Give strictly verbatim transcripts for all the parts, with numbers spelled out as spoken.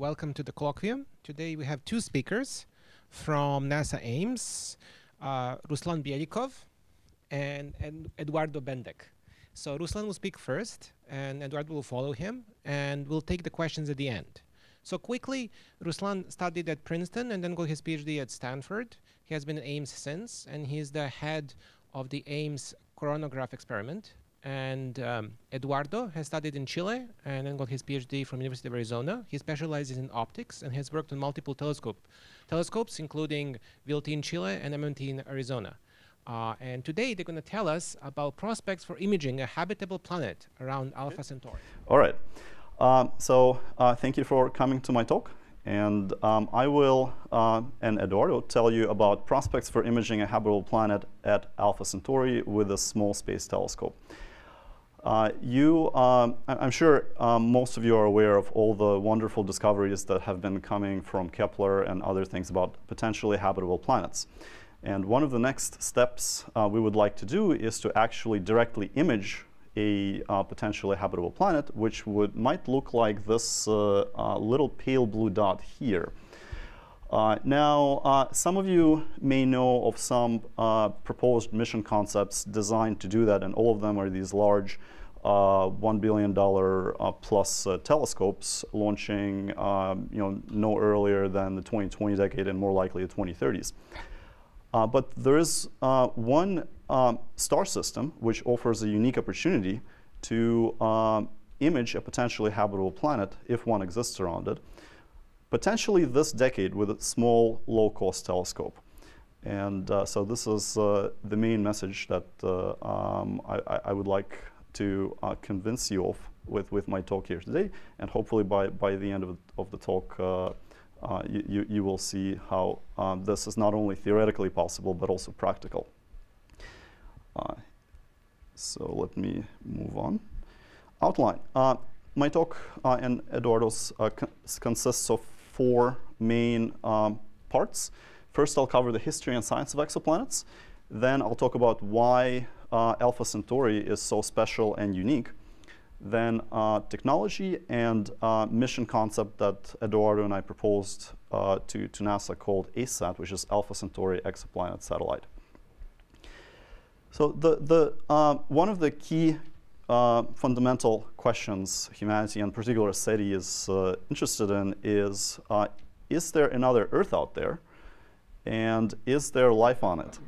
Welcome to the colloquium. Today we have two speakers from NASA Ames, uh, Ruslan Belikov and, and Eduardo Bendek. So Ruslan will speak first and Eduardo will follow him, and we'll take the questions at the end. So quickly, Ruslan studied at Princeton and then got his PhD at Stanford. He has been at Ames since, and he is the head of the Ames coronagraph experiment. And um, Eduardo has studied in Chile and then got his PhD from University of Arizona. He specializes in optics and has worked on multiple telescope, telescopes, including V L T in Chile and M M T in Arizona. Uh, and today they're going to tell us about prospects for imaging a habitable planet around Alpha Centauri. All right. Um, so uh, thank you for coming to my talk. And um, I will, uh, and Eduardo, tell you about prospects for imaging a habitable planet at Alpha Centauri with a small space telescope. Uh, you, um, I'm sure um, most of you are aware of all the wonderful discoveries that have been coming from Kepler and other things about potentially habitable planets. And one of the next steps uh, we would like to do is to actually directly image a uh, potentially habitable planet, which would might look like this uh, uh, little pale blue dot here. Uh, now, uh, some of you may know of some uh, proposed mission concepts designed to do that, and all of them are these large uh, one billion dollar uh, plus uh, telescopes launching um, you know, no earlier than the twenty twenty decade and more likely the twenty thirties. Uh, but there is uh, one um, star system which offers a unique opportunity to um, image a potentially habitable planet if one exists around it, potentially this decade with a small, low-cost telescope. And uh, so this is uh, the main message that uh, um, I, I would like to uh, convince you of with, with my talk here today. And hopefully by, by the end of, of the talk, uh, uh, you, you will see how um, this is not only theoretically possible, but also practical. Uh, so let me move on. Outline. Uh, my talk uh, and Eduardo's uh, con consists of four main um, parts. First, I'll cover the history and science of exoplanets. Then I'll talk about why uh, Alpha Centauri is so special and unique. Then uh, technology and uh, mission concept that Eduardo and I proposed uh, to, to NASA called ACESat, which is Alpha Centauri Exoplanet Satellite. So the, the, uh, one of the key uh, fundamental questions humanity, and in particular SETI, is uh, interested in is, uh, is there another Earth out there? And is there life on it?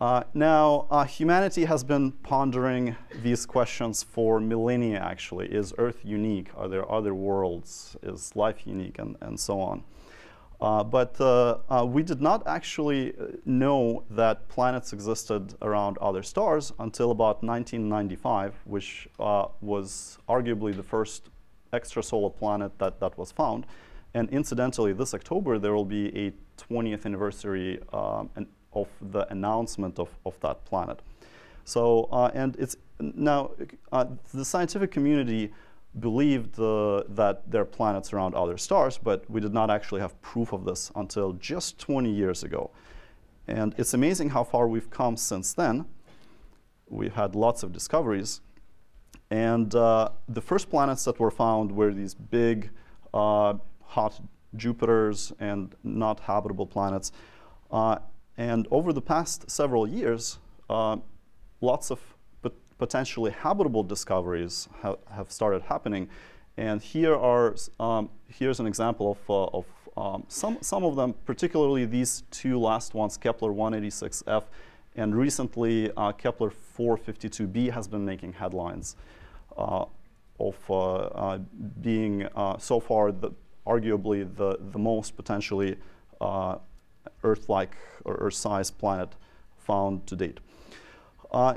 Uh, now, uh, humanity has been pondering these questions for millennia, actually. Is Earth unique? Are there other worlds? Is life unique? And, and so on. Uh, but uh, uh, we did not actually know that planets existed around other stars until about nineteen ninety-five, which uh, was arguably the first extrasolar planet that, that was found. And incidentally, this October, there will be a twentieth anniversary um, and of the announcement of, of that planet. So, uh, and it's now, uh, the scientific community believed uh, that there are planets around other stars, but we did not actually have proof of this until just twenty years ago. And it's amazing how far we've come since then. We've had lots of discoveries. And uh, the first planets that were found were these big, uh, hot Jupiters and not habitable planets. Uh, And over the past several years, uh, lots of pot potentially habitable discoveries ha have started happening. And here are, um, here's an example of, uh, of um, some, some of them, particularly these two last ones, Kepler one eighty-six f, and recently uh, Kepler four fifty-two b has been making headlines uh, of uh, uh, being uh, so far the, arguably the, the most potentially uh, Earth-like or Earth-sized planet found to date. Uh,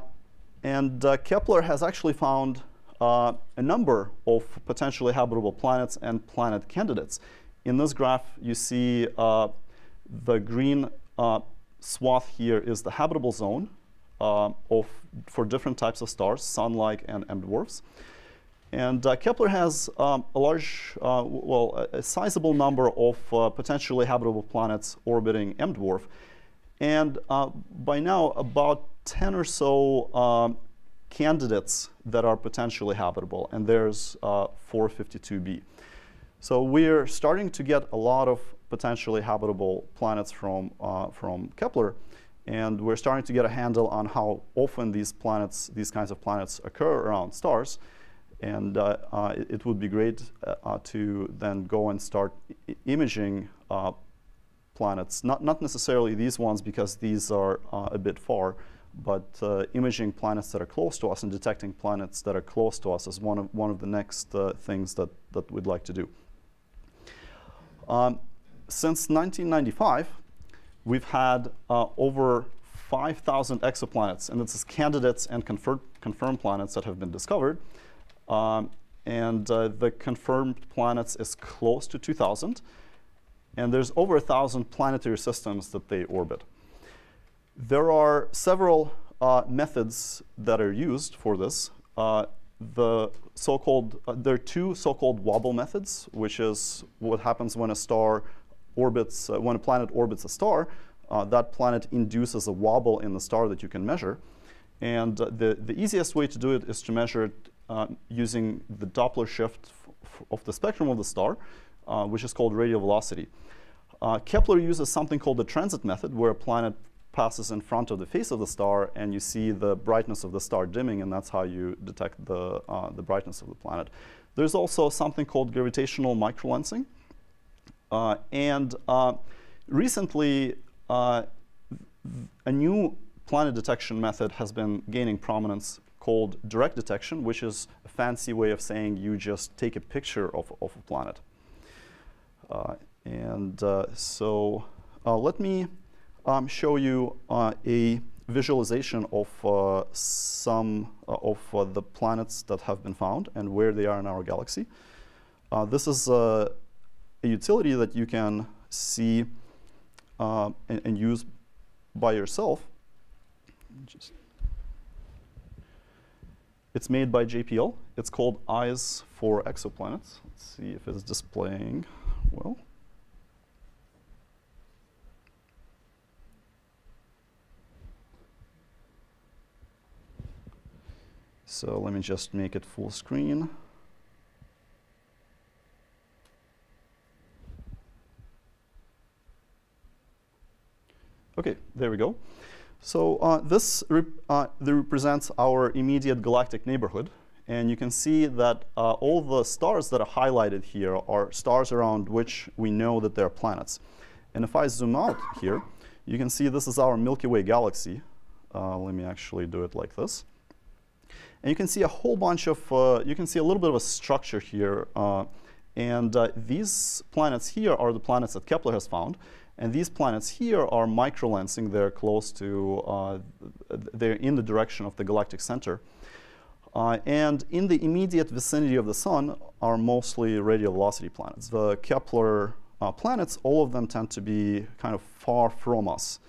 and uh, Kepler has actually found uh, a number of potentially habitable planets and planet candidates. In this graph, you see uh, the green uh, swath here is the habitable zone uh, of, for different types of stars, sun-like and M dwarfs. And uh, Kepler has um, a large, uh, well, a sizable number of uh, potentially habitable planets orbiting M dwarf. And uh, by now, about ten or so um, candidates that are potentially habitable, and there's uh, four fifty-two b. So we're starting to get a lot of potentially habitable planets from, uh, from Kepler, and we're starting to get a handle on how often these planets, these kinds of planets occur around stars. And uh, uh, it, it would be great uh, to then go and start I imaging uh, planets, not, not necessarily these ones because these are uh, a bit far, but uh, imaging planets that are close to us and detecting planets that are close to us is one of, one of the next uh, things that, that we'd like to do. Um, since nineteen ninety-five, we've had uh, over five thousand exoplanets, and this is candidates and confirmed confirmed planets that have been discovered. Um, and uh, the confirmed planets is close to two thousand. And there's over one thousand planetary systems that they orbit. There are several uh, methods that are used for this. Uh, the so-called, uh, there are two so-called wobble methods, which is what happens when a star orbits, uh, when a planet orbits a star. Uh, that planet induces a wobble in the star that you can measure. And uh, the, the easiest way to do it is to measure it Uh, using the Doppler shift f of the spectrum of the star, uh, which is called radial velocity. Uh, Kepler uses something called the transit method, where a planet passes in front of the face of the star, and you see the brightness of the star dimming, and that's how you detect the, uh, the brightness of the planet. There's also something called gravitational microlensing. Uh, and uh, recently, uh, a new planet detection method has been gaining prominence, called direct detection, which is a fancy way of saying you just take a picture of, of a planet. Uh, and uh, so uh, let me um, show you uh, a visualization of uh, some uh, of uh, the planets that have been found and where they are in our galaxy. Uh, this is uh, a utility that you can see uh, and, and use by yourself. Just It's made by J P L. It's called Eyes for Exoplanets. Let's see if it's displaying well. So let me just make it full screen. OK, there we go. So uh, this rep uh, represents our immediate galactic neighborhood. And you can see that uh, all the stars that are highlighted here are stars around which we know that they're planets. And if I zoom out here, you can see this is our Milky Way galaxy. Uh, let me actually do it like this. And you can see a whole bunch of, uh, you can see a little bit of a structure here. Uh, and uh, these planets here are the planets that Kepler has found. And these planets here are microlensing. They're close to, uh, they're in the direction of the galactic center. Uh, and in the immediate vicinity of the sun are mostly radial velocity planets. The Kepler uh, planets, all of them tend to be kind of far from us.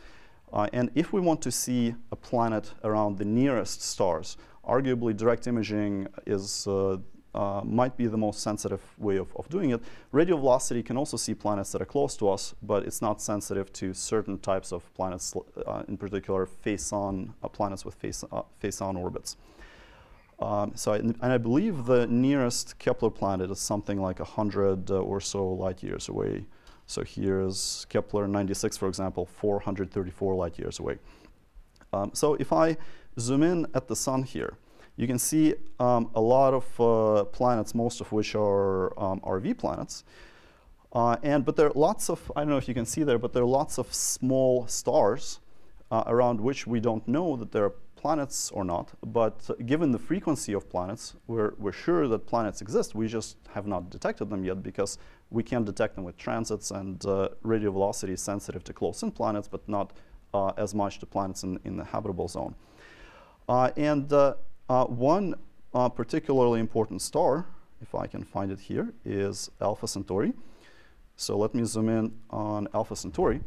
Uh, and if we want to see a planet around the nearest stars, arguably direct imaging is uh, Uh, might be the most sensitive way of, of doing it. Radial velocity can also see planets that are close to us, but it's not sensitive to certain types of planets, uh, in particular face-on uh, planets with face, uh, face-on orbits. Um, so, I, and I believe the nearest Kepler planet is something like one hundred uh, or so light years away. So here's Kepler ninety-six, for example, four hundred thirty-four light years away. Um, so if I zoom in at the sun here, you can see um, a lot of uh, planets, most of which are um, R V planets. Uh, and, but there are lots of, I don't know if you can see there, but there are lots of small stars uh, around which we don't know that there are planets or not. But uh, given the frequency of planets, we're, we're sure that planets exist. We just have not detected them yet because we can detect them with transits, and uh, radial velocity is sensitive to close-in planets, but not uh, as much to planets in, in the habitable zone. Uh, and uh, Uh, one uh, particularly important star, if I can find it here, is Alpha Centauri. So let me zoom in on Alpha Centauri.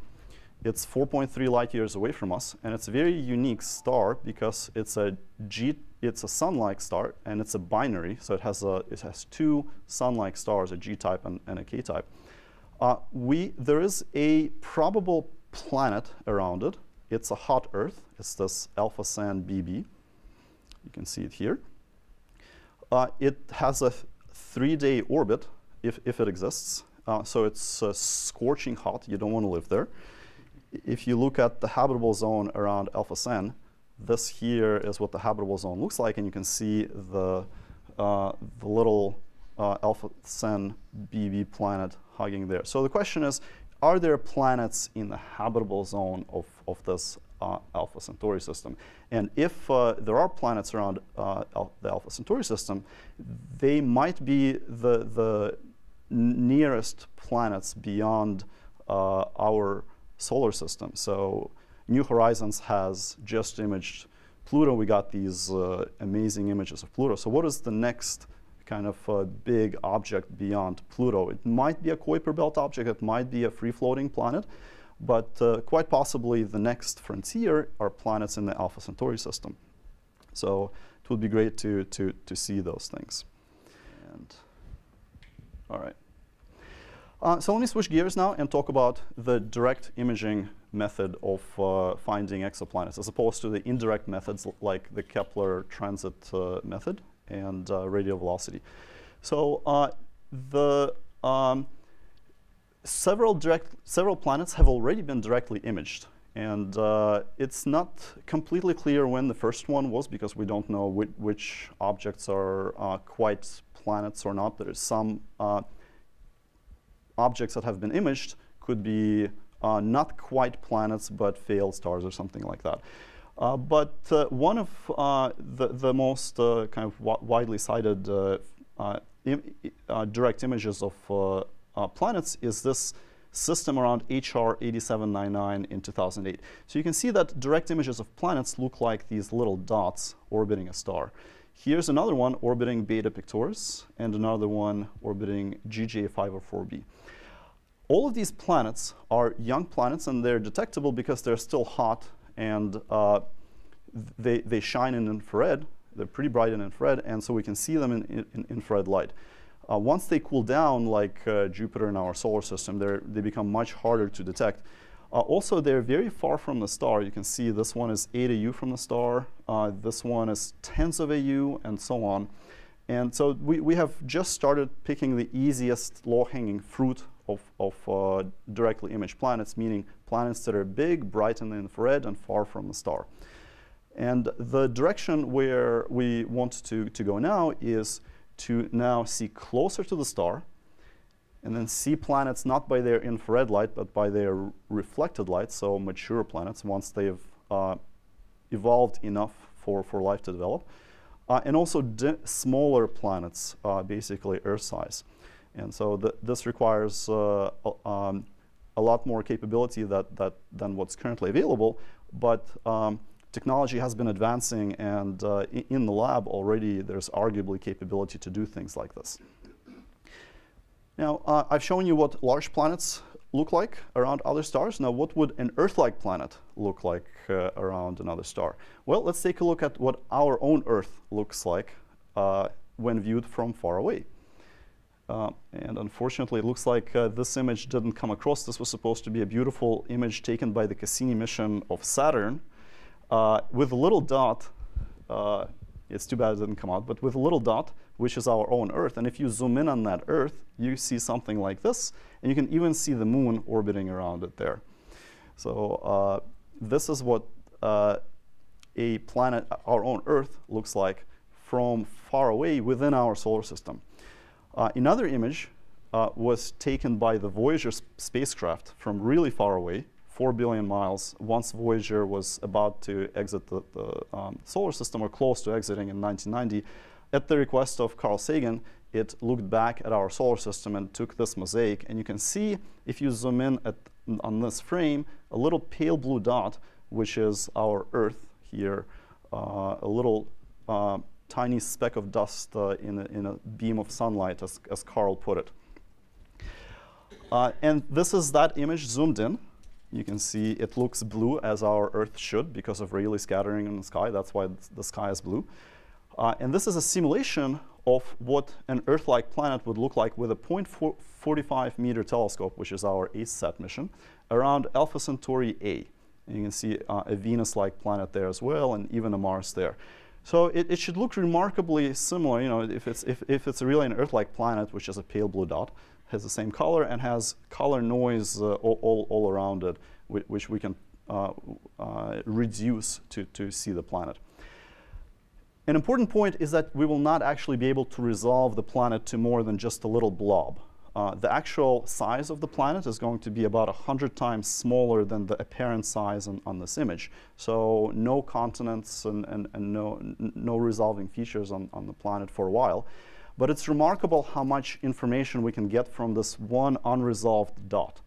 It's four point three light years away from us, and it's a very unique star because it's a G, it's a sun-like star, and it's a binary, so it has a it has two sun-like stars, a G-type and, and a K-type. Uh, we there is a probable planet around it. It's a hot Earth. It's this Alpha Cen B B. You can see it here. Uh, it has a three-day orbit, if, if it exists. Uh, so it's uh, scorching hot. You don't want to live there. If you look at the habitable zone around Alpha Centauri, this here is what the habitable zone looks like. And you can see the, uh, the little uh, Alpha Centauri B B planet hugging there. So the question is, are there planets in the habitable zone of, of this uh, Alpha Centauri system? And if uh, there are planets around uh, al the Alpha Centauri system, they might be the, the nearest planets beyond uh, our solar system. So New Horizons has just imaged Pluto. We got these uh, amazing images of Pluto. So what is the next kind of uh, big object beyond Pluto? It might be a Kuiper Belt object. It might be a free-floating planet. But uh, quite possibly the next frontier are planets in the Alpha Centauri system. So it would be great to, to, to see those things. And all right. Uh, so let me switch gears now and talk about the direct imaging method of uh, finding exoplanets, as opposed to the indirect methods like the Kepler transit uh, method and uh, radial velocity. So uh, the um, several direct several planets have already been directly imaged, and uh, it's not completely clear when the first one was, because we don't know which, which objects are uh, quite planets or not. There's some uh, objects that have been imaged could be uh, not quite planets, but failed stars or something like that. Uh, but uh, one of uh, the, the most uh, kind of wi widely cited uh, uh, Im uh, direct images of uh, uh, planets is this system around H R eighty-seven ninety-nine in two thousand eight. So you can see that direct images of planets look like these little dots orbiting a star. Here's another one orbiting Beta Pictoris, and another one orbiting G J five oh four b. All of these planets are young planets, and they're detectable because they're still hot, and uh, they, they shine in infrared. They're pretty bright in infrared, and so we can see them in, in, in infrared light. Uh, once they cool down, like uh, Jupiter in our solar system, they become much harder to detect. Uh, also, they're very far from the star. You can see this one is eight A U from the star. Uh, this one is tens of A U, and so on. And so we, we have just started picking the easiest low-hanging fruit of, of uh, directly imaged planets, meaning planets that are big, bright in the infrared, and far from the star. And the direction where we want to, to go now is to now see closer to the star, and then see planets not by their infrared light, but by their reflected light, so mature planets, once they've uh, evolved enough for, for life to develop. Uh, and also smaller planets, uh, basically Earth size. And so th this requires uh, a, um, a lot more capability that, that, than what's currently available. But um, technology has been advancing, and uh, in the lab already there's arguably capability to do things like this. Now, uh, I've shown you what large planets look like around other stars. Now, what would an Earth-like planet look like uh, around another star? Well, let's take a look at what our own Earth looks like uh, when viewed from far away. Uh, and unfortunately, it looks like uh, this image didn't come across. This was supposed to be a beautiful image taken by the Cassini mission of Saturn uh, with a little dot. Uh, It's too bad it didn't come out, but with a little dot, which is our own Earth. And if you zoom in on that Earth, you see something like this. And you can even see the moon orbiting around it there. So uh, this is what uh, a planet, our own Earth, looks like from far away within our solar system. Uh, another image uh, was taken by the Voyager sp spacecraft from really far away, four billion miles, once Voyager was about to exit the, the um, solar system, or close to exiting in nineteen ninety. At the request of Carl Sagan, it looked back at our solar system and took this mosaic. And you can see, if you zoom in at, on this frame, a little pale blue dot, which is our Earth here, uh, a little uh, tiny speck of dust uh, in, a, in a beam of sunlight, as, as Carl put it. Uh, and this is that image zoomed in. You can see it looks blue, as our Earth should, because of Rayleigh scattering in the sky. That's why the sky is blue. Uh, and this is a simulation of what an Earth-like planet would look like with a zero point four five meter telescope, which is our ACESat mission, around Alpha Centauri A. And you can see uh, a Venus-like planet there as well, and even a Mars there. So it, it should look remarkably similar, you know, if it's, if, if it's really an Earth-like planet, which is a pale blue dot, has the same color and has color noise uh, all, all, all around it, which we can uh, uh, reduce to, to see the planet. An important point is that we will not actually be able to resolve the planet to more than just a little blob. Uh, the actual size of the planet is going to be about one hundred times smaller than the apparent size on, on this image. So no continents and, and, and no, no resolving features on, on the planet for a while. But it's remarkable how much information we can get from this one unresolved dot.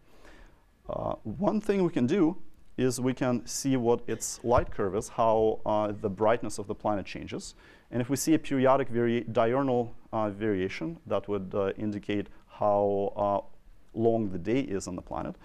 Uh, one thing we can do is we can see what its light curve is, how uh, the brightness of the planet changes. And if we see a periodic vari diurnal uh, variation, that would uh, indicate how uh, long the day is on the planet.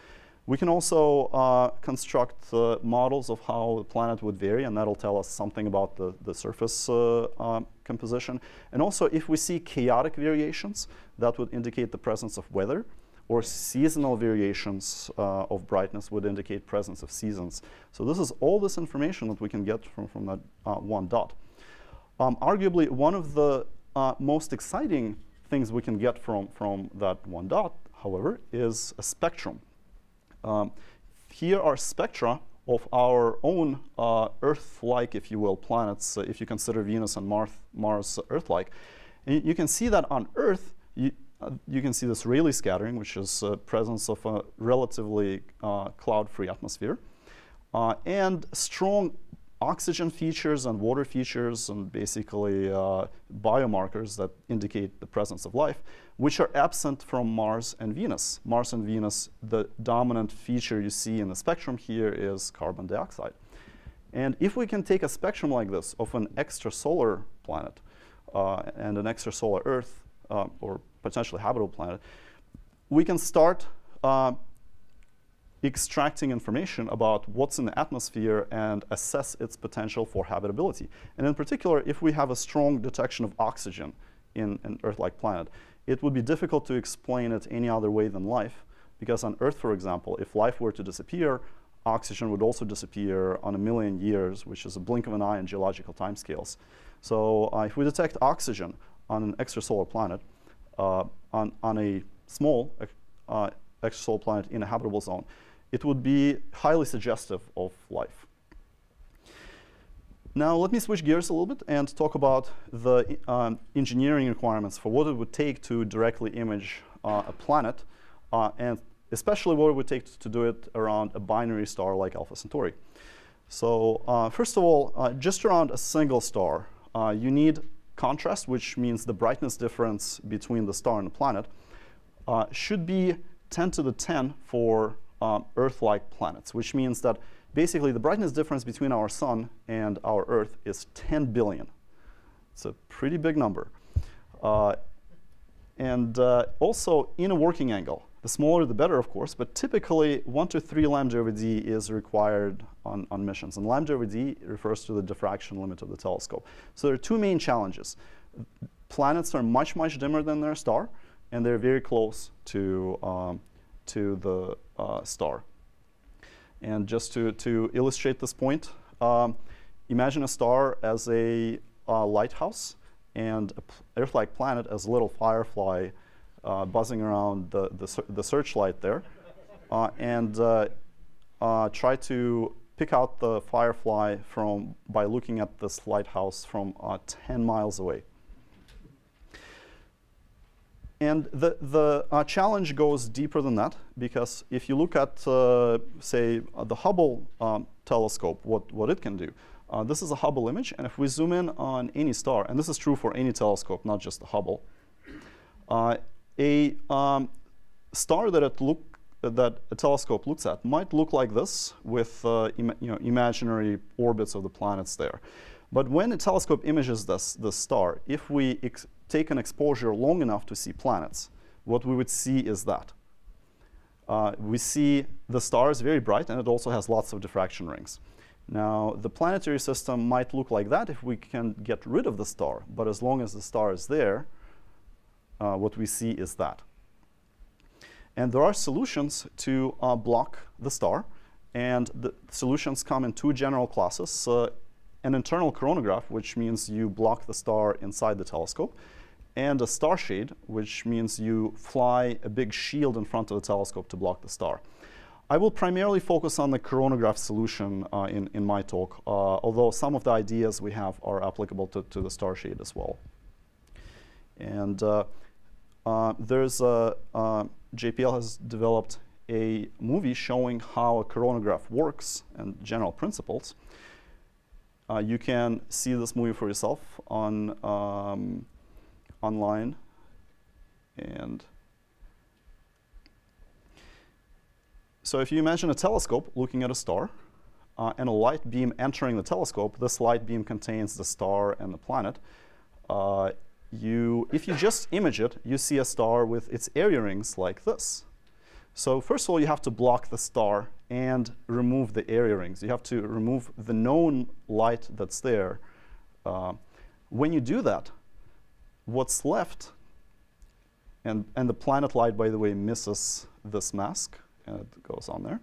We can also uh, construct uh, models of how the planet would vary, and that'll tell us something about the, the surface uh, uh, composition. And also, if we see chaotic variations, that would indicate the presence of weather, or seasonal variations uh, of brightness would indicate presence of seasons. So this is all this information that we can get from, from that uh, one dot. Um, arguably, one of the uh, most exciting things we can get from, from that one dot, however, is a spectrum. Um, here are spectra of our own uh, Earth-like, if you will, planets, uh, if you consider Venus and Mars, Mars Earth-like. And you can see that on Earth, you, uh, you can see this Rayleigh scattering, which is uh, presence of a relatively uh, cloud-free atmosphere, uh, and strong oxygen features and water features and basically uh, biomarkers that indicate the presence of life, which are absent from Mars and Venus. Mars and Venus, the dominant feature you see in the spectrum here is carbon dioxide. And if we can take a spectrum like this of an extrasolar planet uh, and an extrasolar Earth uh, or potentially habitable planet, we can start uh, extracting information about what's in the atmosphere and assess its potential for habitability. And in particular, if we have a strong detection of oxygen in an Earth-like planet, it would be difficult to explain it any other way than life, because on Earth, for example, if life were to disappear, oxygen would also disappear on a million years, which is a blink of an eye in geological timescales. So uh, if we detect oxygen on an extrasolar planet, uh, on, on a small uh, extrasolar planet in a habitable zone, it would be highly suggestive of life. Now, let me switch gears a little bit and talk about the um, engineering requirements for what it would take to directly image uh, a planet, uh, and especially what it would take to do it around a binary star like Alpha Centauri. So uh, first of all, uh, just around a single star, uh, you need contrast, which means the brightness difference between the star and the planet, uh, should be ten to the ten for um, Earth-like planets, which means that basically the brightness difference between our sun and our Earth is ten billion. It's a pretty big number. Uh, and uh, also in a working angle. The smaller the better, of course, but typically one to three lambda over d is required on, on missions. And lambda over d refers to the diffraction limit of the telescope. So there are two main challenges. Planets are much, much dimmer than their star, and they're very close to, um, to the uh, star. And just to, to illustrate this point, um, imagine a star as a uh, lighthouse and an Earth-like planet as a little firefly uh, buzzing around the, the, the searchlight there. Uh, and uh, uh, try to pick out the firefly from, by looking at this lighthouse from uh, ten miles away. And the, the uh, challenge goes deeper than that, because if you look at, uh, say, uh, the Hubble um, telescope, what, what it can do, uh, this is a Hubble image. And if we zoom in on any star, and this is true for any telescope, not just the Hubble, uh, a um, star that, it look, uh, that a telescope looks at might look like this with uh, ima you know, imaginary orbits of the planets there. But when a telescope images this, this star, if we ex take an exposure long enough to see planets, what we would see is that. Uh, we see the star is very bright, and it also has lots of diffraction rings. Now, the planetary system might look like that if we can get rid of the star. But as long as the star is there, uh, what we see is that. And there are solutions to uh, block the star. And the solutions come in two general classes. Uh, an internal coronagraph, which means you block the star inside the telescope, and a star shade, which means you fly a big shield in front of the telescope to block the star. I will primarily focus on the coronagraph solution uh, in, in my talk, uh, although some of the ideas we have are applicable to, to the star shade as well. And uh, uh, there's a, uh, J P L has developed a movie showing how a coronagraph works and general principles. Uh, you can see this movie for yourself on um, online. And so if you imagine a telescope looking at a star uh, and a light beam entering the telescope, this light beam contains the star and the planet. Uh, you, if you just image it, you see a star with its area rings like this. So first of all, you have to block the star and remove the area rings. You have to remove the known light that's there. Uh, when you do that, what's left, and, and the planet light, by the way, misses this mask. And it goes on there.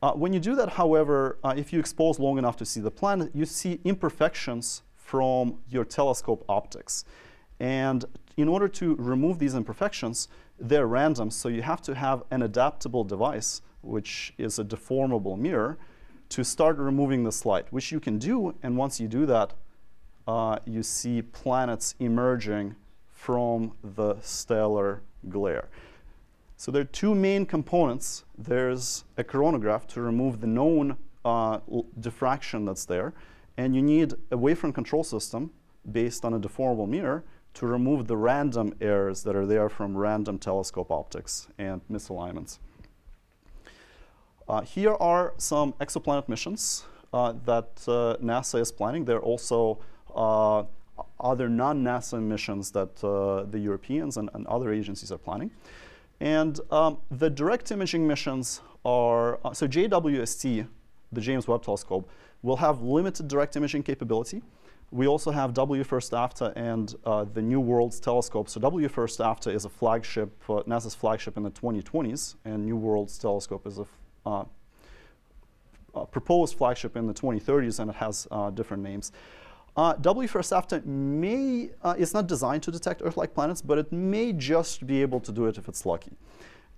Uh, when you do that, however, uh, if you expose long enough to see the planet, you see imperfections from your telescope optics. And in order to remove these imperfections, they're random. So you have to have an adaptable device, which is a deformable mirror, to start removing this light, which you can do. And once you do that, uh, you see planets emerging from the stellar glare. So there are two main components. There's a coronagraph to remove the known uh, diffraction that's there. And you need a wavefront control system based on a deformable mirror to remove the random errors that are there from random telescope optics and misalignments. Uh, here are some exoplanet missions uh, that uh, NASA is planning. There are also uh, other non-NASA missions that uh, the Europeans and, and other agencies are planning. And um, the direct imaging missions are, uh, so J W S T, the James Webb Telescope, will have limited direct imaging capability. We also have W FIRST-AFTA and uh, the New Worlds Telescope. So W FIRST-AFTA is a flagship, uh, NASA's flagship in the twenty twenties, and New Worlds Telescope is a, uh, a proposed flagship in the twenty thirties, and it has uh, different names. Uh, W FIRST-AFTA may, uh, it's not designed to detect Earth-like planets, but it may just be able to do it if it's lucky.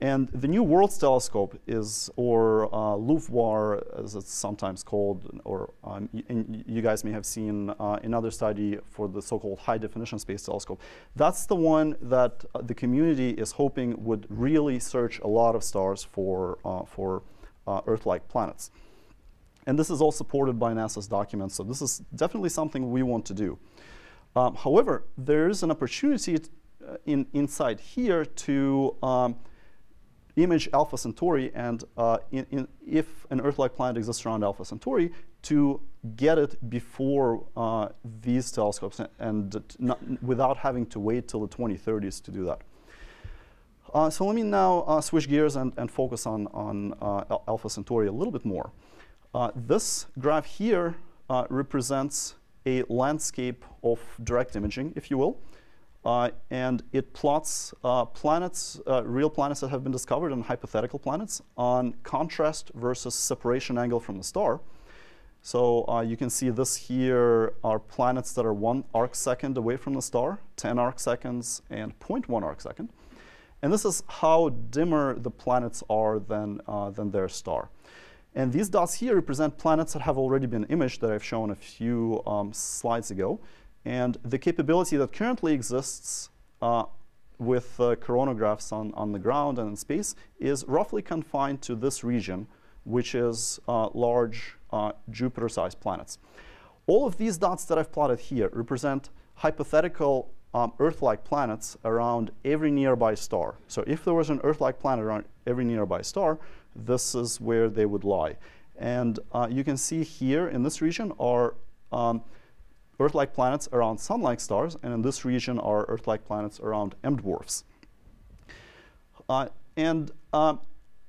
And the New Worlds Telescope is, or uh, LUVWAR as it's sometimes called, or um, you guys may have seen uh, another study for the so-called high-definition space telescope. That's the one that uh, the community is hoping would really search a lot of stars for, uh, for uh, Earth-like planets. And this is all supported by NASA's documents, so this is definitely something we want to do. Um, however, there is an opportunity uh, in, inside here to um, image Alpha Centauri, and uh, in, in if an Earth-like planet exists around Alpha Centauri, to get it before uh, these telescopes, and, and not, without having to wait till the twenty thirties to do that. Uh, so let me now uh, switch gears and, and focus on, on uh, Alpha Centauri a little bit more. Uh, this graph here uh, represents a landscape of direct imaging, if you will. Uh, and it plots uh, planets, uh, real planets that have been discovered and hypothetical planets on contrast versus separation angle from the star. So uh, you can see this here are planets that are one arc second away from the star, ten arc seconds, and zero point one arc second. And this is how dimmer the planets are than, uh, than their star. And these dots here represent planets that have already been imaged that I've shown a few um, slides ago. And the capability that currently exists uh, with uh, coronagraphs on, on the ground and in space is roughly confined to this region, which is uh, large uh, Jupiter-sized planets. All of these dots that I've plotted here represent hypothetical um, Earth-like planets around every nearby star. So if there was an Earth-like planet around every nearby star, this is where they would lie. And uh, you can see here in this region are um, Earth-like planets around Sun-like stars, and in this region are Earth-like planets around M-dwarfs. Uh, and uh,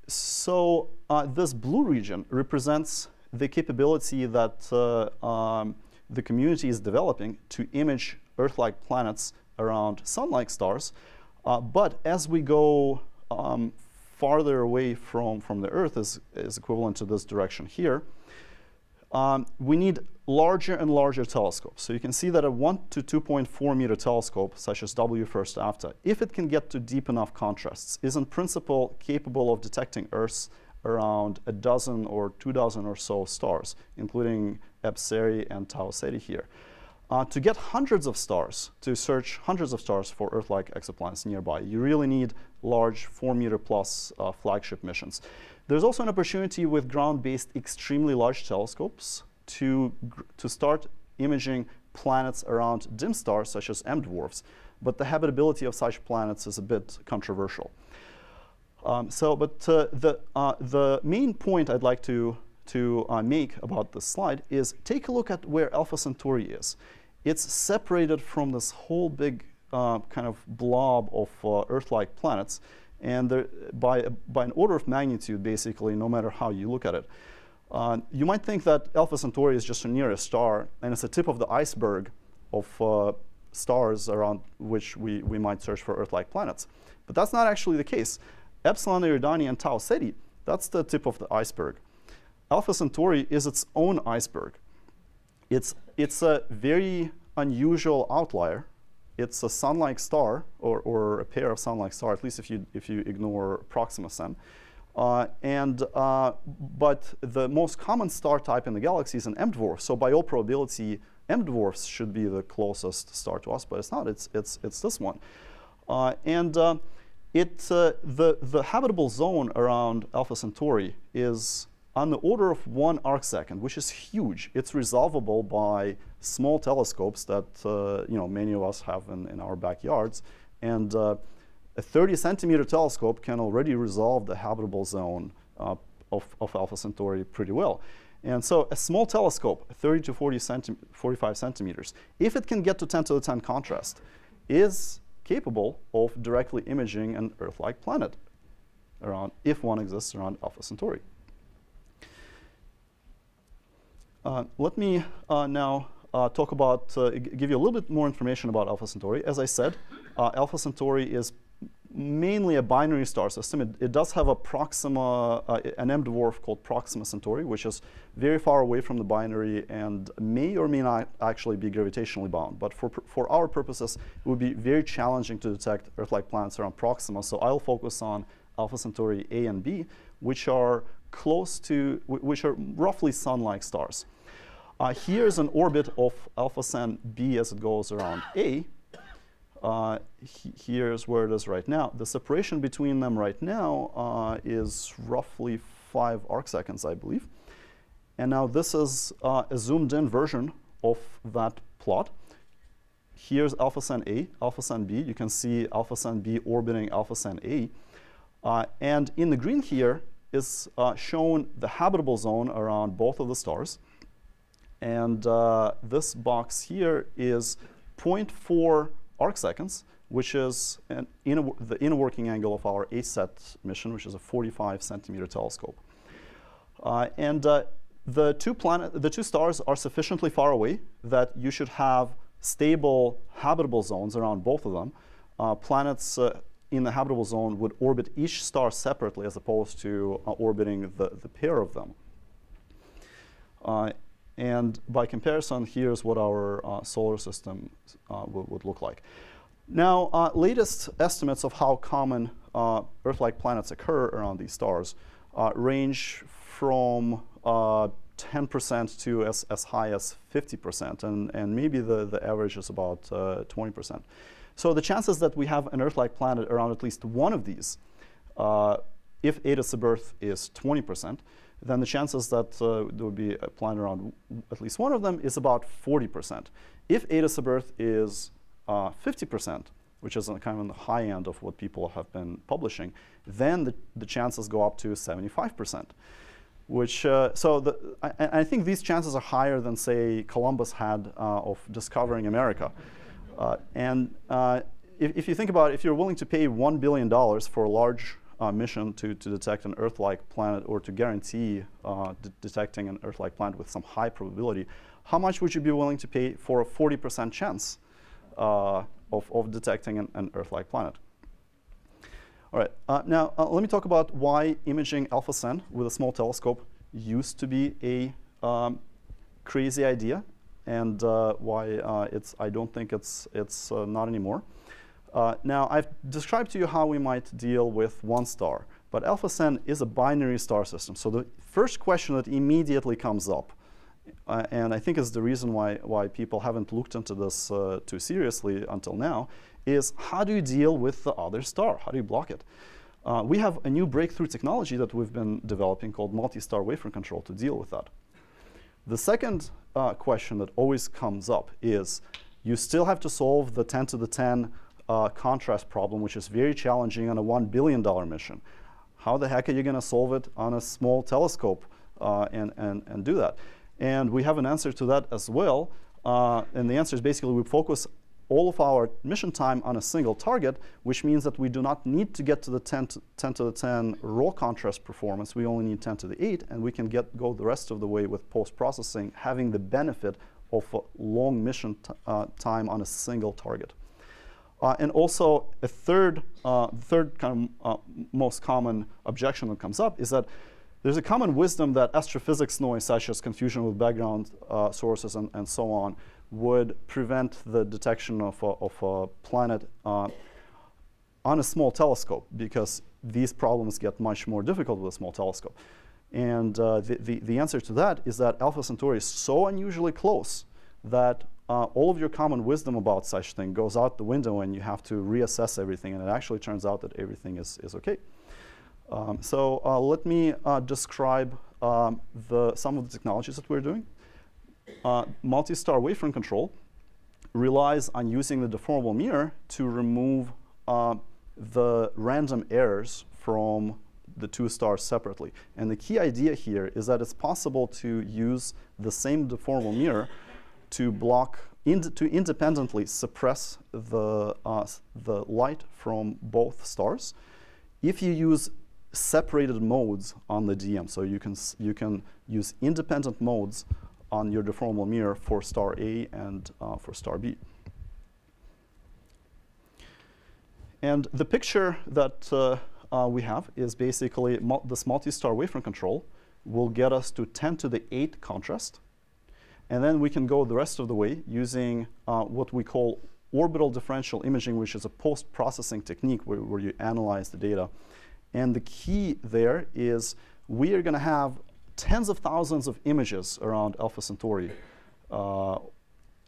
so uh, this blue region represents the capability that uh, um, the community is developing to image Earth-like planets around Sun-like stars. Uh, but as we go um, farther away from, from the Earth is, is equivalent to this direction here. um, we need larger and larger telescopes. So you can see that a one to two point four meter telescope, such as W FIRST-AFTA, if it can get to deep enough contrasts, is in principle capable of detecting Earth's around a dozen or two dozen or so stars, including Eta Sub-Earth and Tau Ceti here. Uh, to get hundreds of stars, to search hundreds of stars for Earth-like exoplanets nearby, you really need large four meter plus uh, flagship missions. There's also an opportunity with ground-based extremely large telescopes to, to start imaging planets around dim stars such as M dwarfs, but the habitability of such planets is a bit controversial. Um, so, but uh, the, uh, the main point I'd like to, to uh, make about this slide is take a look at where Alpha Centauri is. It's separated from this whole big uh, kind of blob of uh, Earth-like planets, and there, by, by an order of magnitude, basically, no matter how you look at it. Uh, you might think that Alpha Centauri is just the nearest star, and it's the tip of the iceberg of uh, stars around which we, we might search for Earth-like planets. But that's not actually the case. Epsilon Eridani and Tau Ceti, that's the tip of the iceberg. Alpha Centauri is its own iceberg. It's, it's a very unusual outlier. It's a sun-like star, or, or a pair of sun-like stars, at least if you, if you ignore Proxima Centauri. Uh, and, uh, but the most common star type in the galaxy is an M dwarf. So by all probability, M dwarfs should be the closest star to us, but it's not. It's, it's, it's this one. Uh, and uh, It, uh, the, the habitable zone around Alpha Centauri is on the order of one arcsecond, which is huge. It's resolvable by small telescopes that uh, you know, many of us have in, in our backyards. And uh, a thirty centimeter telescope can already resolve the habitable zone uh, of, of Alpha Centauri pretty well. And so a small telescope, thirty to forty-five centimeters, if it can get to ten to the ten contrast, is capable of directly imaging an Earth-like planet around, if one exists around Alpha Centauri. Uh, let me uh, now uh, talk about, uh, give you a little bit more information about Alpha Centauri. As I said, uh, Alpha Centauri is mainly a binary star system. It, it does have a Proxima, uh, an M dwarf called Proxima Centauri, which is very far away from the binary and may or may not actually be gravitationally bound. But for, for our purposes, it would be very challenging to detect Earth-like planets around Proxima. So I'll focus on Alpha Centauri A and B, which are close to, which are roughly sun-like stars. Uh, here's an orbit of Alpha Cen B as it goes around A. Uh, he, here's where it is right now. The separation between them right now uh, is roughly five arcseconds, I believe. And now this is uh, a zoomed-in version of that plot. Here's Alpha Centauri A, Alpha Centauri B. You can see Alpha Centauri B orbiting Alpha Centauri A. Uh, and in the green here is uh, shown the habitable zone around both of the stars. And uh, this box here is zero point four arcseconds, which is an inner, the inner working angle of our ACESat mission, which is a forty-five centimeter telescope. Uh, and uh, the two planet, the two stars are sufficiently far away that you should have stable habitable zones around both of them. Uh, planets uh, in the habitable zone would orbit each star separately as opposed to uh, orbiting the, the pair of them. Uh, And by comparison, here's what our uh, solar system uh, would look like. Now, uh, latest estimates of how common uh, Earth-like planets occur around these stars uh, range from uh, ten percent to as, as high as fifty percent, and, and maybe the, the average is about uh, twenty percent. So the chances that we have an Earth-like planet around at least one of these, uh, if Eta Sub-Earth is twenty percent, then the chances that uh, there would be a planet around at least one of them is about forty percent. If Eta Sub-Earth is uh, fifty percent, which is on kind of on the high end of what people have been publishing, then the, the chances go up to seventy-five percent. Which, uh, so the, I, I think these chances are higher than, say, Columbus had uh, of discovering America. Uh, and uh, if, if you think about it, if you're willing to pay one billion dollars for a large Uh, mission to, to detect an Earth-like planet or to guarantee uh, de detecting an Earth-like planet with some high probability, how much would you be willing to pay for a forty percent chance uh, of, of detecting an, an Earth-like planet? All right, uh, now uh, let me talk about why imaging Alpha Centauri with a small telescope used to be a um, crazy idea, and uh, why uh, it's I don't think it's it's uh, not anymore. Uh, now I've described to you how we might deal with one star, but Alpha Cent is a binary star system. So the first question that immediately comes up, uh, and I think is the reason why why people haven't looked into this uh, too seriously until now, is how do you deal with the other star? How do you block it? Uh, we have a new breakthrough technology that we've been developing called multi-star waveform control to deal with that. The second uh, question that always comes up is you still have to solve the ten to the ten uh, contrast problem, which is very challenging on a one billion dollar mission. How the heck are you going to solve it on a small telescope uh, and, and, and do that? And we have an answer to that as well. Uh, and the answer is basically we focus all of our mission time on a single target, which means that we do not need to get to the ten to the ten raw contrast performance. We only need ten to the eight, and we can get go the rest of the way with post-processing, having the benefit of a long mission t uh, time on a single target. Uh, and also, a third, uh, third kind of uh, most common objection that comes up is that there's a common wisdom that astrophysics noise, such as confusion with background uh, sources and, and so on, would prevent the detection of a, of a planet uh, on a small telescope, because these problems get much more difficult with a small telescope. And uh, the, the, the answer to that is that Alpha Centauri is so unusually close that uh, all of your common wisdom about such thing goes out the window, and you have to reassess everything, and it actually turns out that everything is, is okay. Um, so uh, let me uh, describe um, the, some of the technologies that we're doing. Uh, multi-star waveform control relies on using the deformable mirror to remove uh, the random errors from the two stars separately. And the key idea here is that it's possible to use the same deformable mirror to block, ind to independently suppress the, uh, the light from both stars if you use separated modes on the D M. So you can, s you can use independent modes on your deformable mirror for star A and uh, for star B. And the picture that uh, uh, we have is basically mul this multi-star waveform control will get us to ten to the eight contrast. And then we can go the rest of the way using uh, what we call orbital differential imaging, which is a post-processing technique where, where you analyze the data. And the key there is we are going to have tens of thousands of images around Alpha Centauri. Uh,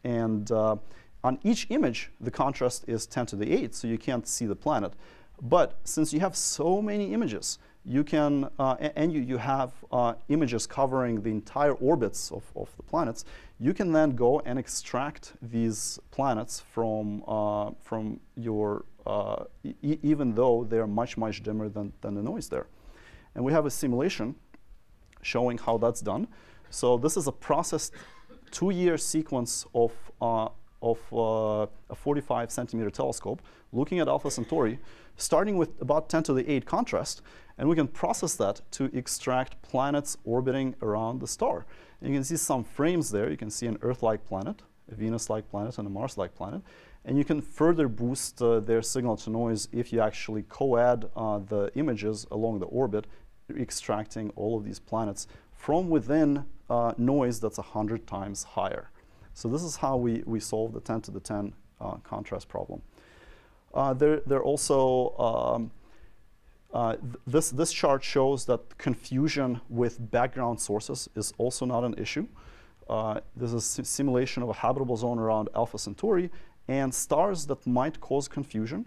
and uh, on each image, the contrast is ten to the eight, so you can't see the planet. But since you have so many images, you can, uh, and you, you have uh, images covering the entire orbits of, of the planets, you can then go and extract these planets from, uh, from your, uh, e even though they're much, much dimmer than, than the noise there. And we have a simulation showing how that's done. So this is a processed two-year sequence of, uh, of uh, a forty-five centimeter telescope looking at Alpha Centauri, starting with about ten to the eight contrast. And we can process that to extract planets orbiting around the star. And you can see some frames there. You can see an Earth-like planet, a Venus-like planet, and a Mars-like planet. And you can further boost uh, their signal to noise if you actually co-add uh, the images along the orbit, extracting all of these planets from within uh, noise that's one hundred times higher. So this is how we, we solve the ten to the ten uh, contrast problem. Uh, there, there also, um, uh, th this, this chart shows that confusion with background sources is also not an issue. Uh, this is a simulation of a habitable zone around Alpha Centauri and stars that might cause confusion.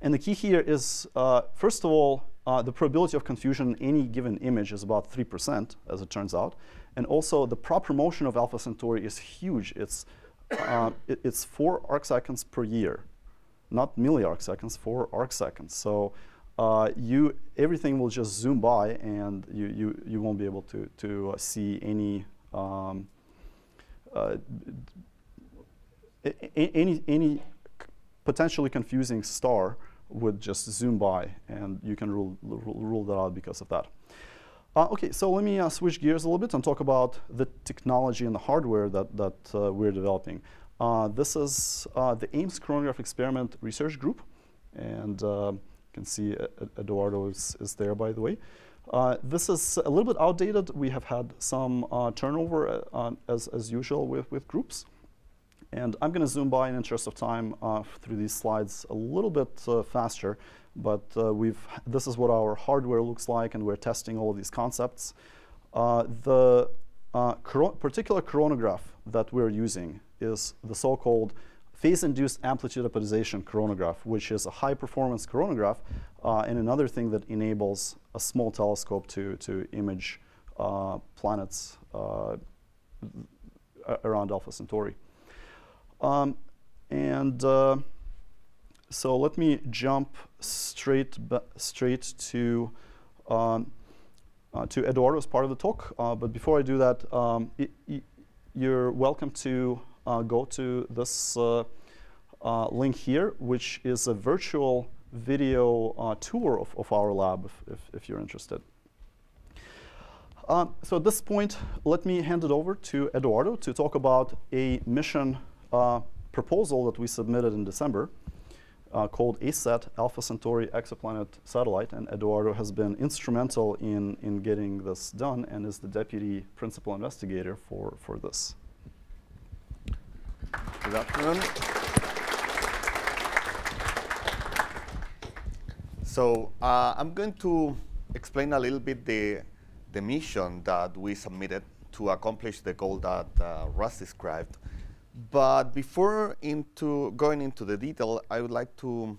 And the key here is, uh, first of all, Uh, the probability of confusion in any given image is about three percent, as it turns out. And also, the proper motion of Alpha Centauri is huge. It's, uh, it, it's four arcseconds per year, not milliarcseconds, four arcseconds. So uh, you, everything will just zoom by, and you, you, you won't be able to, to uh, see any, um, uh, any, any potentially confusing star would just zoom by, and you can rule, rule that out because of that. Uh, okay, so let me uh, switch gears a little bit and talk about the technology and the hardware that, that uh, we're developing. Uh, this is uh, the Ames Coronagraph Experiment Research Group, and uh, You can see Eduardo is, is there, by the way. Uh, this is a little bit outdated. We have had some uh, turnover uh, as, as usual with, with groups. And I'm going to zoom by in interest of time uh, through these slides a little bit uh, faster. But uh, we've, this is what our hardware looks like, and we're testing all of these concepts. Uh, the uh, coro particular coronagraph that we're using is the so-called phase-induced amplitude apodization coronagraph, which is a high-performance coronagraph, uh, and another thing that enables a small telescope to, to image uh, planets uh, around Alpha Centauri. Um, and uh, so let me jump straight straight to um, uh, to Eduardo's part of the talk. Uh, but before I do that, um, you're welcome to uh, go to this uh, uh, link here, which is a virtual video uh, tour of, of our lab, if, if, if you're interested. Um, so at this point, let me hand it over to Eduardo to talk about a mission Uh, proposal that we submitted in December uh, called ACESat, Alpha Centauri Exoplanet Satellite. And Eduardo has been instrumental in, in getting this done and is the deputy principal investigator for, for this. Good afternoon. So uh, I'm going to explain a little bit the, the mission that we submitted to accomplish the goal that uh, Russ described. But before into going into the detail, I would like to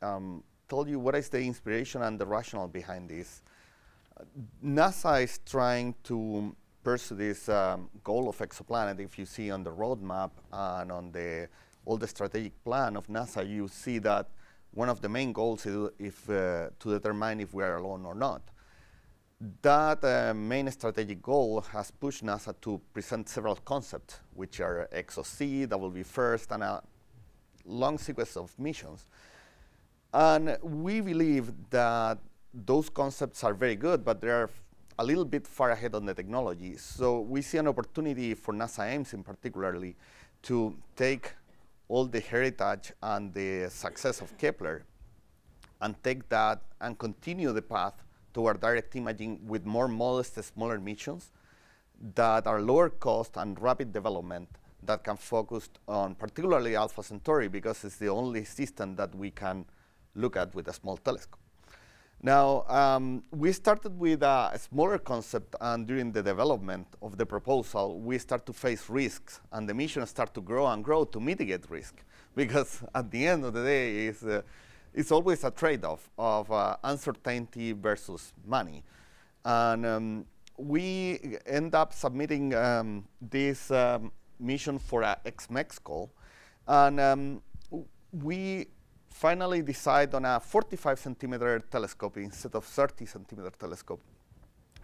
um, tell you what is the inspiration and the rationale behind this. Uh, NASA is trying to pursue this um, goal of exoplanet. If you see on the roadmap and on the all the strategic plan of NASA, you see that one of the main goals is if, uh, to determine if we are alone or not. That uh, main strategic goal has pushed NASA to present several concepts, which are ExoC, WFIRST, and a long sequence of missions. And we believe that those concepts are very good, but they are a little bit far ahead on the technology. So we see an opportunity for NASA Ames in particularly to take all the heritage and the success of Kepler and take that and continue the path toward direct imaging with more modest, smaller missions that are lower cost and rapid development that can focus on particularly Alpha Centauri because it's the only system that we can look at with a small telescope. Now, um, we started with a, a smaller concept, and during the development of the proposal, we start to face risks, and the missions start to grow and grow to mitigate risk, because at the end of the day, is. Uh, It's always a trade-off of uh, uncertainty versus money. And um, we end up submitting um, this um, mission for an X MEX call. And um, we finally decide on a forty-five centimeter telescope instead of thirty centimeter telescope,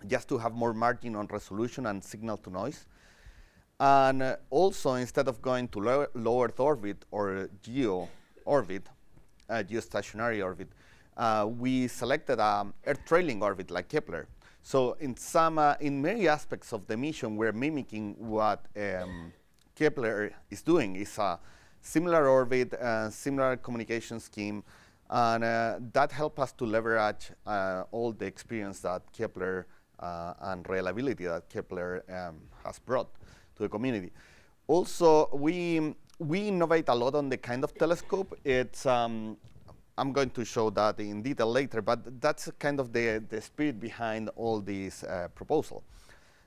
just to have more margin on resolution and signal to noise. And uh, also, instead of going to low low Earth orbit or geo orbit, Uh, geostationary orbit, uh, we selected um, Earth trailing orbit like Kepler. So in some, uh, in many aspects of the mission, we're mimicking what um, Kepler is doing. It's a similar orbit, uh, similar communication scheme, and uh, that helped us to leverage uh, all the experience that Kepler uh, and reliability that Kepler um, has brought to the community. Also, we We innovate a lot on the kind of telescope. It's, um, I'm going to show that in detail later, but that's kind of the, the spirit behind all this uh, proposal.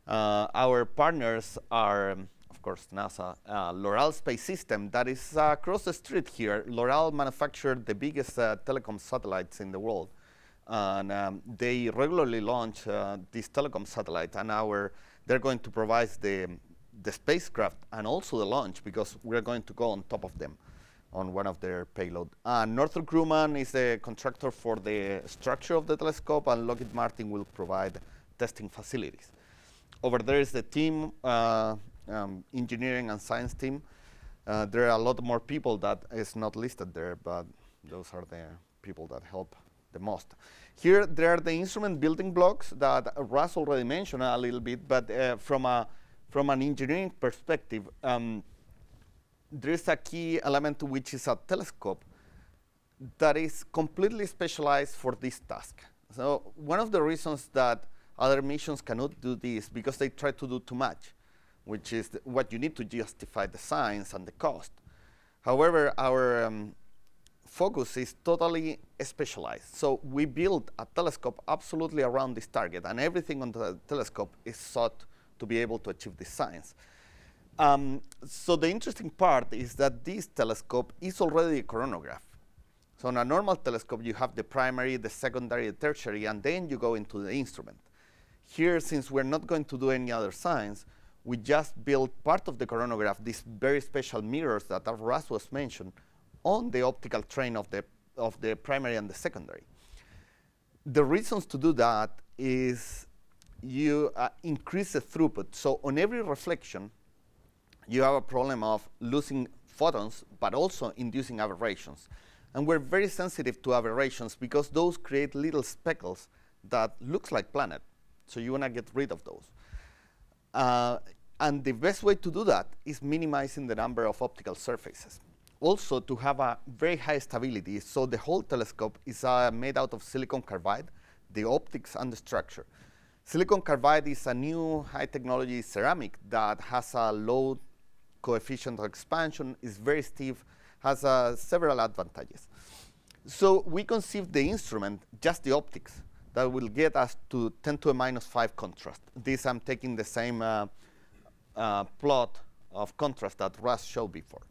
Uh, our partners are, um, of course, NASA, uh, L'Oreal Space System, that is uh, across the street here. L'Oreal manufactured the biggest uh, telecom satellites in the world. And um, they regularly launch uh, these telecom satellites, and our, they're going to provide the the spacecraft and also the launch, because we're going to go on top of them on one of their payload. Uh, Northrop Grumman is the contractor for the structure of the telescope, and Lockheed Martin will provide testing facilities. Over there is the team, uh, um, engineering and science team. Uh, there are a lot more people that is not listed there, but those are the people that help the most. Here, there are the instrument building blocks that Russ already mentioned a little bit, but uh, from a From an engineering perspective, um, there is a key element which is a telescope that is completely specialized for this task. So one of the reasons that other missions cannot do this because they try to do too much, which is what you need to justify the science and the cost. However, our um, focus is totally specialized. So we build a telescope absolutely around this target, and everything on the telescope is sought to be able to achieve this science. Um, so the interesting part is that this telescope is already a coronagraph. So on a normal telescope, you have the primary, the secondary, the tertiary, and then you go into the instrument. Here, since we're not going to do any other science, we just built part of the coronagraph, these very special mirrors that Russ was mentioned, on the optical train of the, of the primary and the secondary. The reasons to do that is you uh, increase the throughput. So on every reflection, you have a problem of losing photons, but also inducing aberrations. And we're very sensitive to aberrations because those create little speckles that looks like planet. So you want to get rid of those. Uh, and the best way to do that is minimizing the number of optical surfaces. Also, to have a very high stability, so the whole telescope is uh, made out of silicon carbide, the optics and the structure. Silicon carbide is a new high-technology ceramic that has a low coefficient of expansion, is very stiff, has uh, several advantages. So we conceived the instrument, just the optics, that will get us to ten to the minus five contrast. This I'm taking the same uh, uh, plot of contrast that Russ showed before.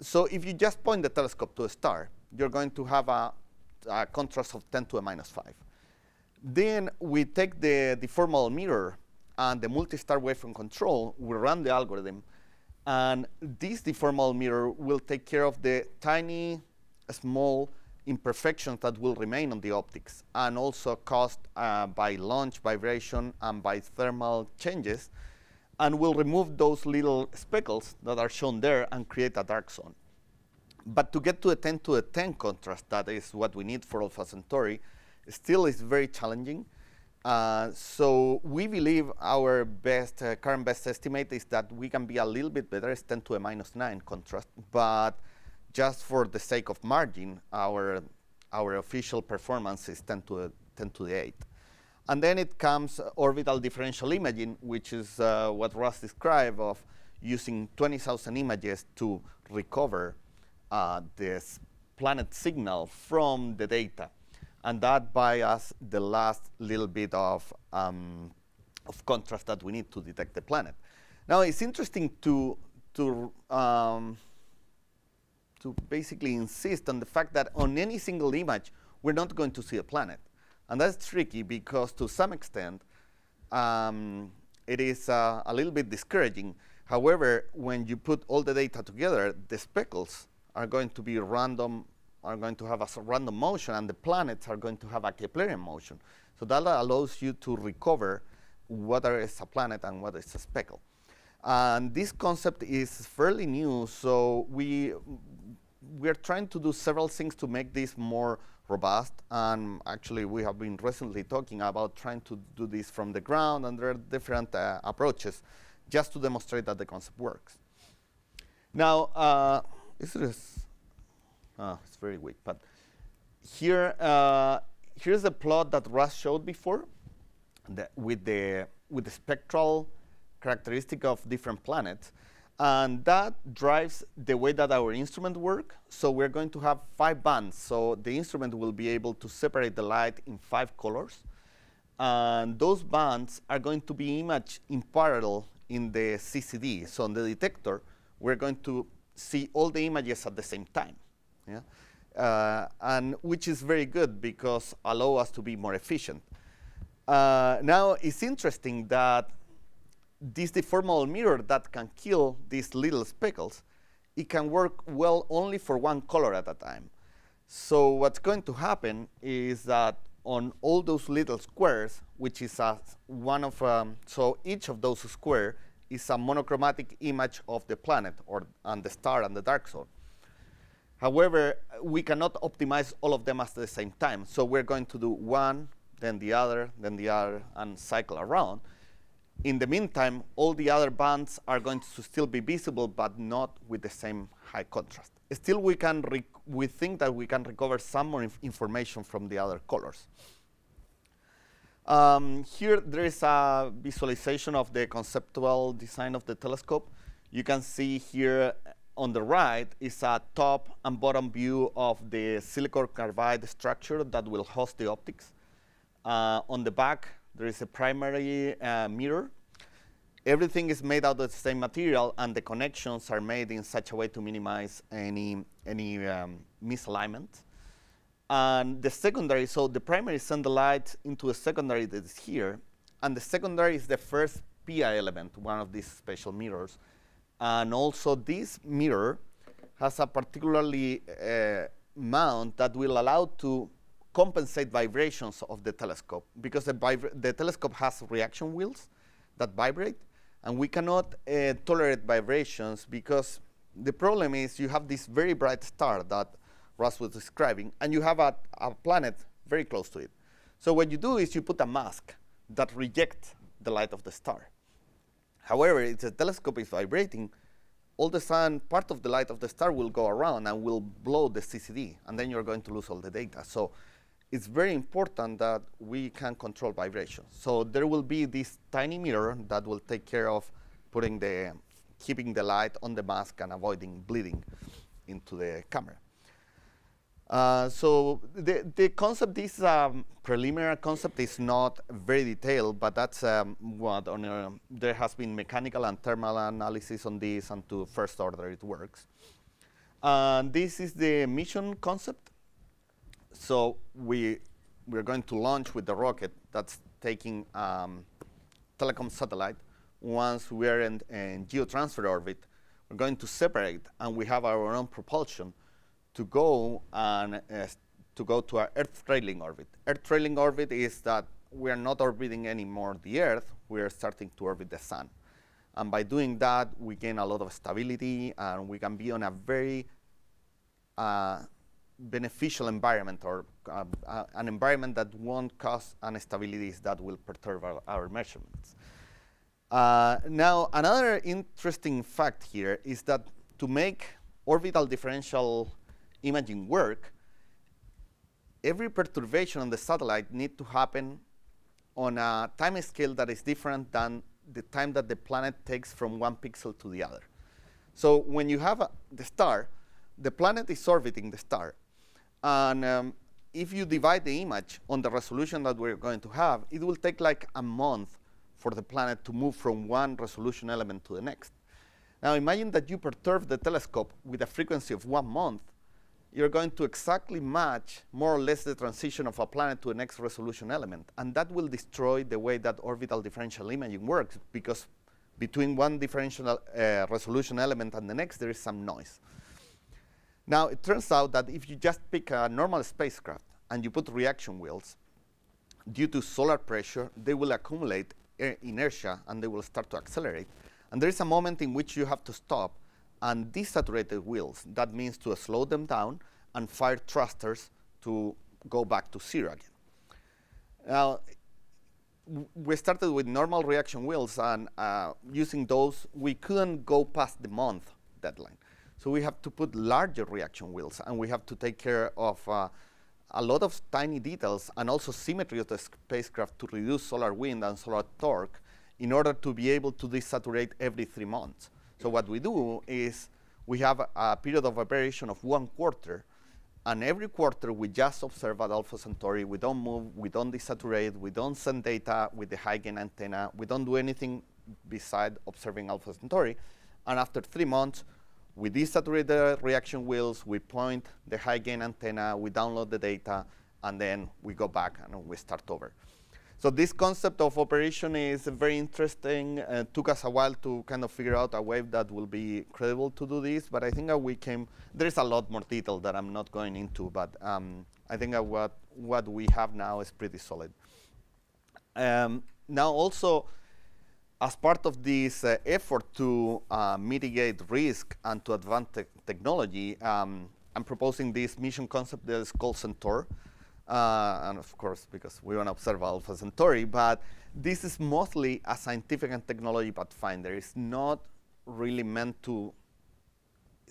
So if you just point the telescope to a star, you're going to have a, a contrast of ten to the minus five. Then we take the, the formal mirror and the multi-star wavefront control, we run the algorithm, and this deformal mirror will take care of the tiny, small imperfections that will remain on the optics, and also caused uh, by launch vibration and by thermal changes, and will remove those little speckles that are shown there and create a dark zone. But to get to a ten to the ten contrast, that is what we need for Alpha Centauri, still is very challenging. Uh, so we believe our best, uh, current best estimate is that we can be a little bit better. It's ten to the minus nine contrast, but just for the sake of margin, our, our official performance is ten to the eight. And then it comes orbital differential imaging, which is uh, what Russ described of using twenty thousand images to recover uh, this planet signal from the data. And that buys us the last little bit of, um, of contrast that we need to detect the planet. Now, it's interesting to, to, um, to basically insist on the fact that on any single image, we're not going to see a planet. And that's tricky because, to some extent, um, it is uh, a little bit discouraging. However, when you put all the data together, the speckles are going to be random, are going to have a random motion, and the planets are going to have a Keplerian motion. So that allows you to recover what is a planet and what is a speckle. And this concept is fairly new, so we, we are trying to do several things to make this more robust. And actually, we have been recently talking about trying to do this from the ground, and there are different uh, approaches just to demonstrate that the concept works. Now, uh, is this? Oh, it's very weak, but here, uh, here's the plot that Russ showed before the, with, the, with the spectral characteristic of different planets. And that drives the way that our instrument works. So we're going to have five bands. So the instrument will be able to separate the light in five colors. And those bands are going to be imaged in parallel in the C C D. So on the detector, we're going to see all the images at the same time. Yeah, uh, and which is very good because allow us to be more efficient. Uh, now, it's interesting that this deformable mirror that can kill these little speckles, it can work well only for one color at a time. So what's going to happen is that on all those little squares, which is a, one of, um, so each of those squares is a monochromatic image of the planet or and the star and the dark zone. However, we cannot optimize all of them at the same time. So we're going to do one, then the other, then the other, and cycle around. In the meantime, all the other bands are going to still be visible, but not with the same high contrast. still we can rec we think that we can recover some more inf information from the other colors. Um, here there is a visualization of the conceptual design of the telescope. You can see here on the right is a top and bottom view of the silicon carbide structure that will host the optics. Uh, on the back there is a primary uh, mirror. Everything is made out of the same material, and the connections are made in such a way to minimize any, any um, misalignment. And the secondary, so the primary sends the light into a secondary that is here, and the secondary is the first P I element, one of these special mirrors. And also this mirror has a particularly uh, mount that will allow to compensate vibrations of the telescope, because the, the telescope has reaction wheels that vibrate. And we cannot uh, tolerate vibrations, because the problem is you have this very bright star that Russ was describing, and you have a, a planet very close to it. So what you do is you put a mask that rejects the light of the star. However, if the telescope is vibrating, all of a sudden part of the light of the star will go around and will blow the C C D, and then you're going to lose all the data. So it's very important that we can control vibrations. So there will be this tiny mirror that will take care of putting the, keeping the light on the mask and avoiding bleeding into the camera. Uh, so the, the concept is a um, preliminary concept. It's not very detailed, but that's um, what on, uh, there has been mechanical and thermal analysis on this, and to first order it works. Uh, this is the mission concept. So we, we're going to launch with the rocket that's taking um, telecom satellite. Once we're in, in geotransfer orbit, we're going to separate, and we have our own propulsion to go and uh, to go to our Earth trailing orbit. Earth trailing orbit is that we are not orbiting anymore the Earth. We are starting to orbit the Sun. And by doing that, we gain a lot of stability, and we can be on a very uh, beneficial environment, or uh, uh, an environment that won't cause instabilities that will perturb our, our measurements. Uh, now, another interesting fact here is that to make orbital differential imaging work, every perturbation on the satellite needs to happen on a time scale that is different than the time that the planet takes from one pixel to the other. So when you have a, the star, the planet is orbiting the star. And um, if you divide the image on the resolution that we're going to have, it will take like a month for the planet to move from one resolution element to the next. Now imagine that you perturb the telescope with a frequency of one month. You're going to exactly match more or less the transition of a planet to the next resolution element. And that will destroy the way that orbital differential imaging works, because between one differential uh, resolution element and the next, there is some noise. Now, it turns out that if you just pick a normal spacecraft and you put reaction wheels, due to solar pressure, they will accumulate inertia, and they will start to accelerate. And there is a moment in which you have to stop and desaturate the wheels. That means to uh, slow them down and fire thrusters to go back to zero again. Now, we started with normal reaction wheels, and uh, using those, we couldn't go past the month deadline. So we have to put larger reaction wheels, and we have to take care of uh, a lot of tiny details and also symmetry of the spacecraft to reduce solar wind and solar torque in order to be able to desaturate every three months. So what we do is we have a, a period of operation of one quarter, and every quarter we just observe at Alpha Centauri. We don't move, we don't desaturate, we don't send data with the high-gain antenna, we don't do anything besides observing Alpha Centauri. And after three months, we desaturate the reaction wheels, we point the high-gain antenna, we download the data, and then we go back and we start over. So this concept of operation is very interesting. It uh, took us a while to kind of figure out a way that will be credible to do this, but I think that we came, there's a lot more detail that I'm not going into, but um, I think that what, what we have now is pretty solid. Um, now also, as part of this uh, effort to uh, mitigate risk and to advance te technology, um, I'm proposing this mission concept that is called Centaur. Uh, and of course, because we want to observe Alpha Centauri, but this is mostly a scientific and technology pathfinder. It's not really meant to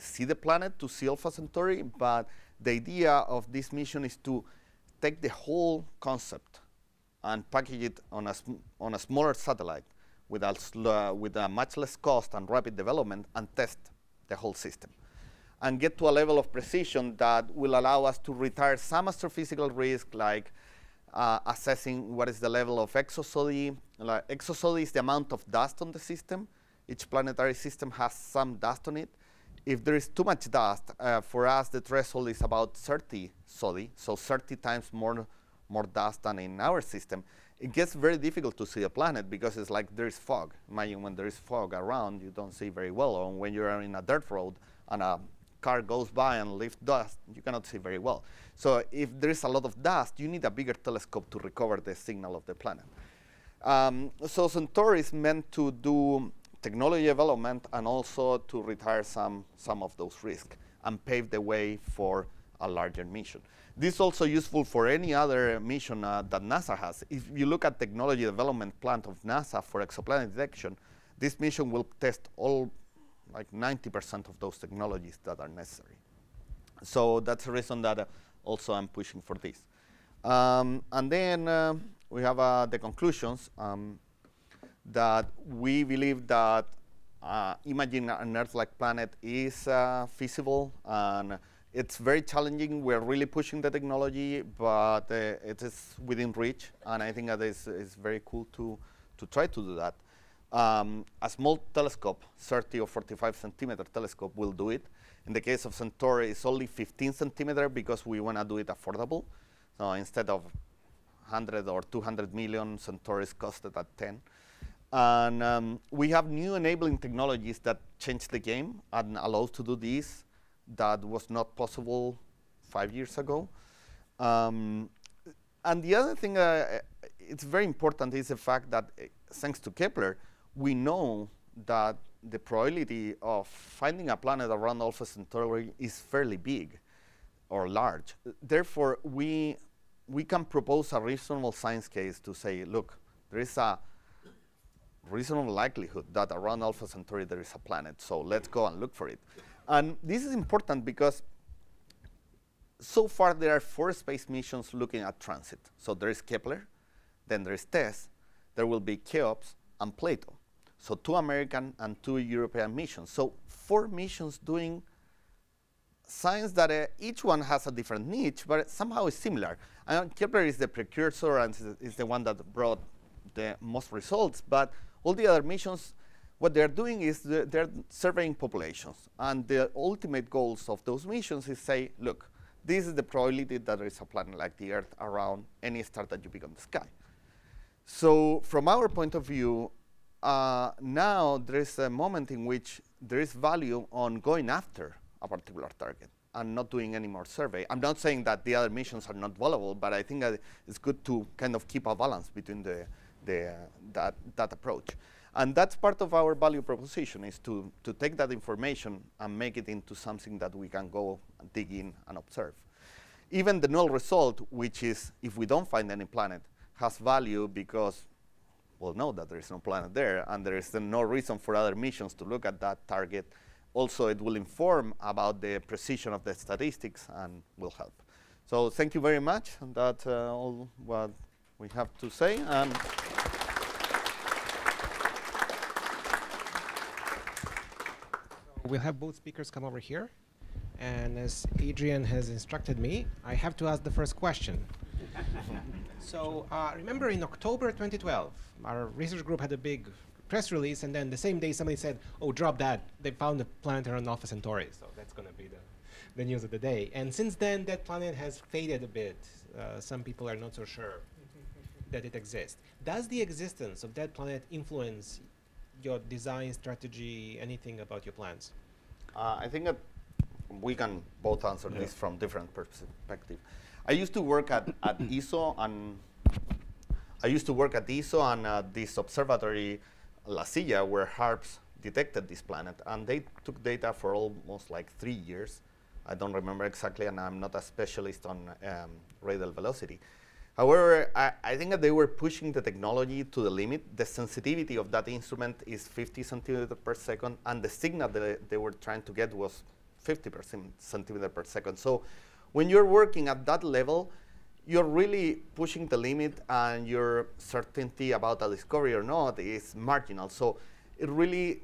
see the planet, to see Alpha Centauri, but the idea of this mission is to take the whole concept and package it on a, on a smaller satellite with a, with a much less cost and rapid development and test the whole system and get to a level of precision that will allow us to retire some astrophysical risk, like uh, assessing what is the level of exozodi. Like, exozodi is the amount of dust on the system. Each planetary system has some dust on it. If there is too much dust, uh, for us the threshold is about thirty sodi, so thirty times more, more dust than in our system. It gets very difficult to see a planet because it's like there is fog. Imagine when there is fog around, you don't see very well, or when you are in a dirt road and a car goes by and leaves dust, you cannot see very well. So if there is a lot of dust, you need a bigger telescope to recover the signal of the planet. Um, so Centauri is meant to do technology development and also to retire some, some of those risks and pave the way for a larger mission. This is also useful for any other mission uh, that NASA has. If you look at technology development plan of NASA for exoplanet detection, this mission will test all, like ninety percent of those technologies that are necessary. So that's the reason that uh, also I'm pushing for this. Um, and then uh, we have uh, the conclusions. Um, that we believe that uh, imaging an Earth-like planet is uh, feasible, and it's very challenging. We're really pushing the technology, but uh, it is within reach, and I think that is, is very cool to, to try to do that. Um, a small telescope, thirty or forty-five centimeter telescope, will do it. In the case of Centauri, it's only fifteen centimeter because we want to do it affordable. So instead of one hundred or two hundred million, Centauri's costed at ten. And um, we have new enabling technologies that change the game and allow us to do this that was not possible five years ago. Um, and the other thing uh, it's very important is the fact that uh, thanks to Kepler, we know that the probability of finding a planet around Alpha Centauri is fairly big or large. Therefore, we, we can propose a reasonable science case to say, look, there is a reasonable likelihood that around Alpha Centauri there is a planet, so let's go and look for it. And this is important because so far there are four space missions looking at transit. So there is Kepler, then there is TESS, there will be Cheops and Plato. So two American and two European missions. So four missions doing science that uh, each one has a different niche, but somehow is similar. And Kepler is the precursor and is the one that brought the most results, but all the other missions, what they're doing is the, they're surveying populations. And the ultimate goals of those missions is say, look, this is the probability that there is a planet like the Earth around any star that you pick on the sky. So from our point of view, uh, now there is a moment in which there is value on going after a particular target and not doing any more survey. I'm not saying that the other missions are not valuable, but I think that it's good to kind of keep a balance between the The, uh, that, that approach. And that's part of our value proposition, is to, to take that information and make it into something that we can go and dig in and observe. Even the null result, which is if we don't find any planet, has value because we'll know that there is no planet there, and there is uh, no reason for other missions to look at that target. Also, it will inform about the precision of the statistics and will help. So thank you very much. And that's uh, all what we have to say. Um, We'll have both speakers come over here. And as Adrian has instructed me, I have to ask the first question. So uh, remember in October twenty twelve, our research group had a big press release, and then the same day somebody said, oh, drop that. They found a planet around Alpha Centauri. So that's going to be the, the news of the day. And since then, that planet has faded a bit. Uh, some people are not so sure that it exists. Does the existence of that planet influence your design strategy, anything about your plans? Uh, I think that we can both answer yeah. this from different perspectives. I used to work at, at E S O, and I used to work at E S O and uh, this observatory La Silla, where HARPS detected this planet, and they took data for almost like three years. I don't remember exactly, and I'm not a specialist on um, radial velocity. However, I, I think that they were pushing the technology to the limit. The sensitivity of that instrument is fifty centimeters per second, and the signal that they were trying to get was fifty centimeter per second. So when you're working at that level, you're really pushing the limit, and your certainty about a discovery or not is marginal. So it really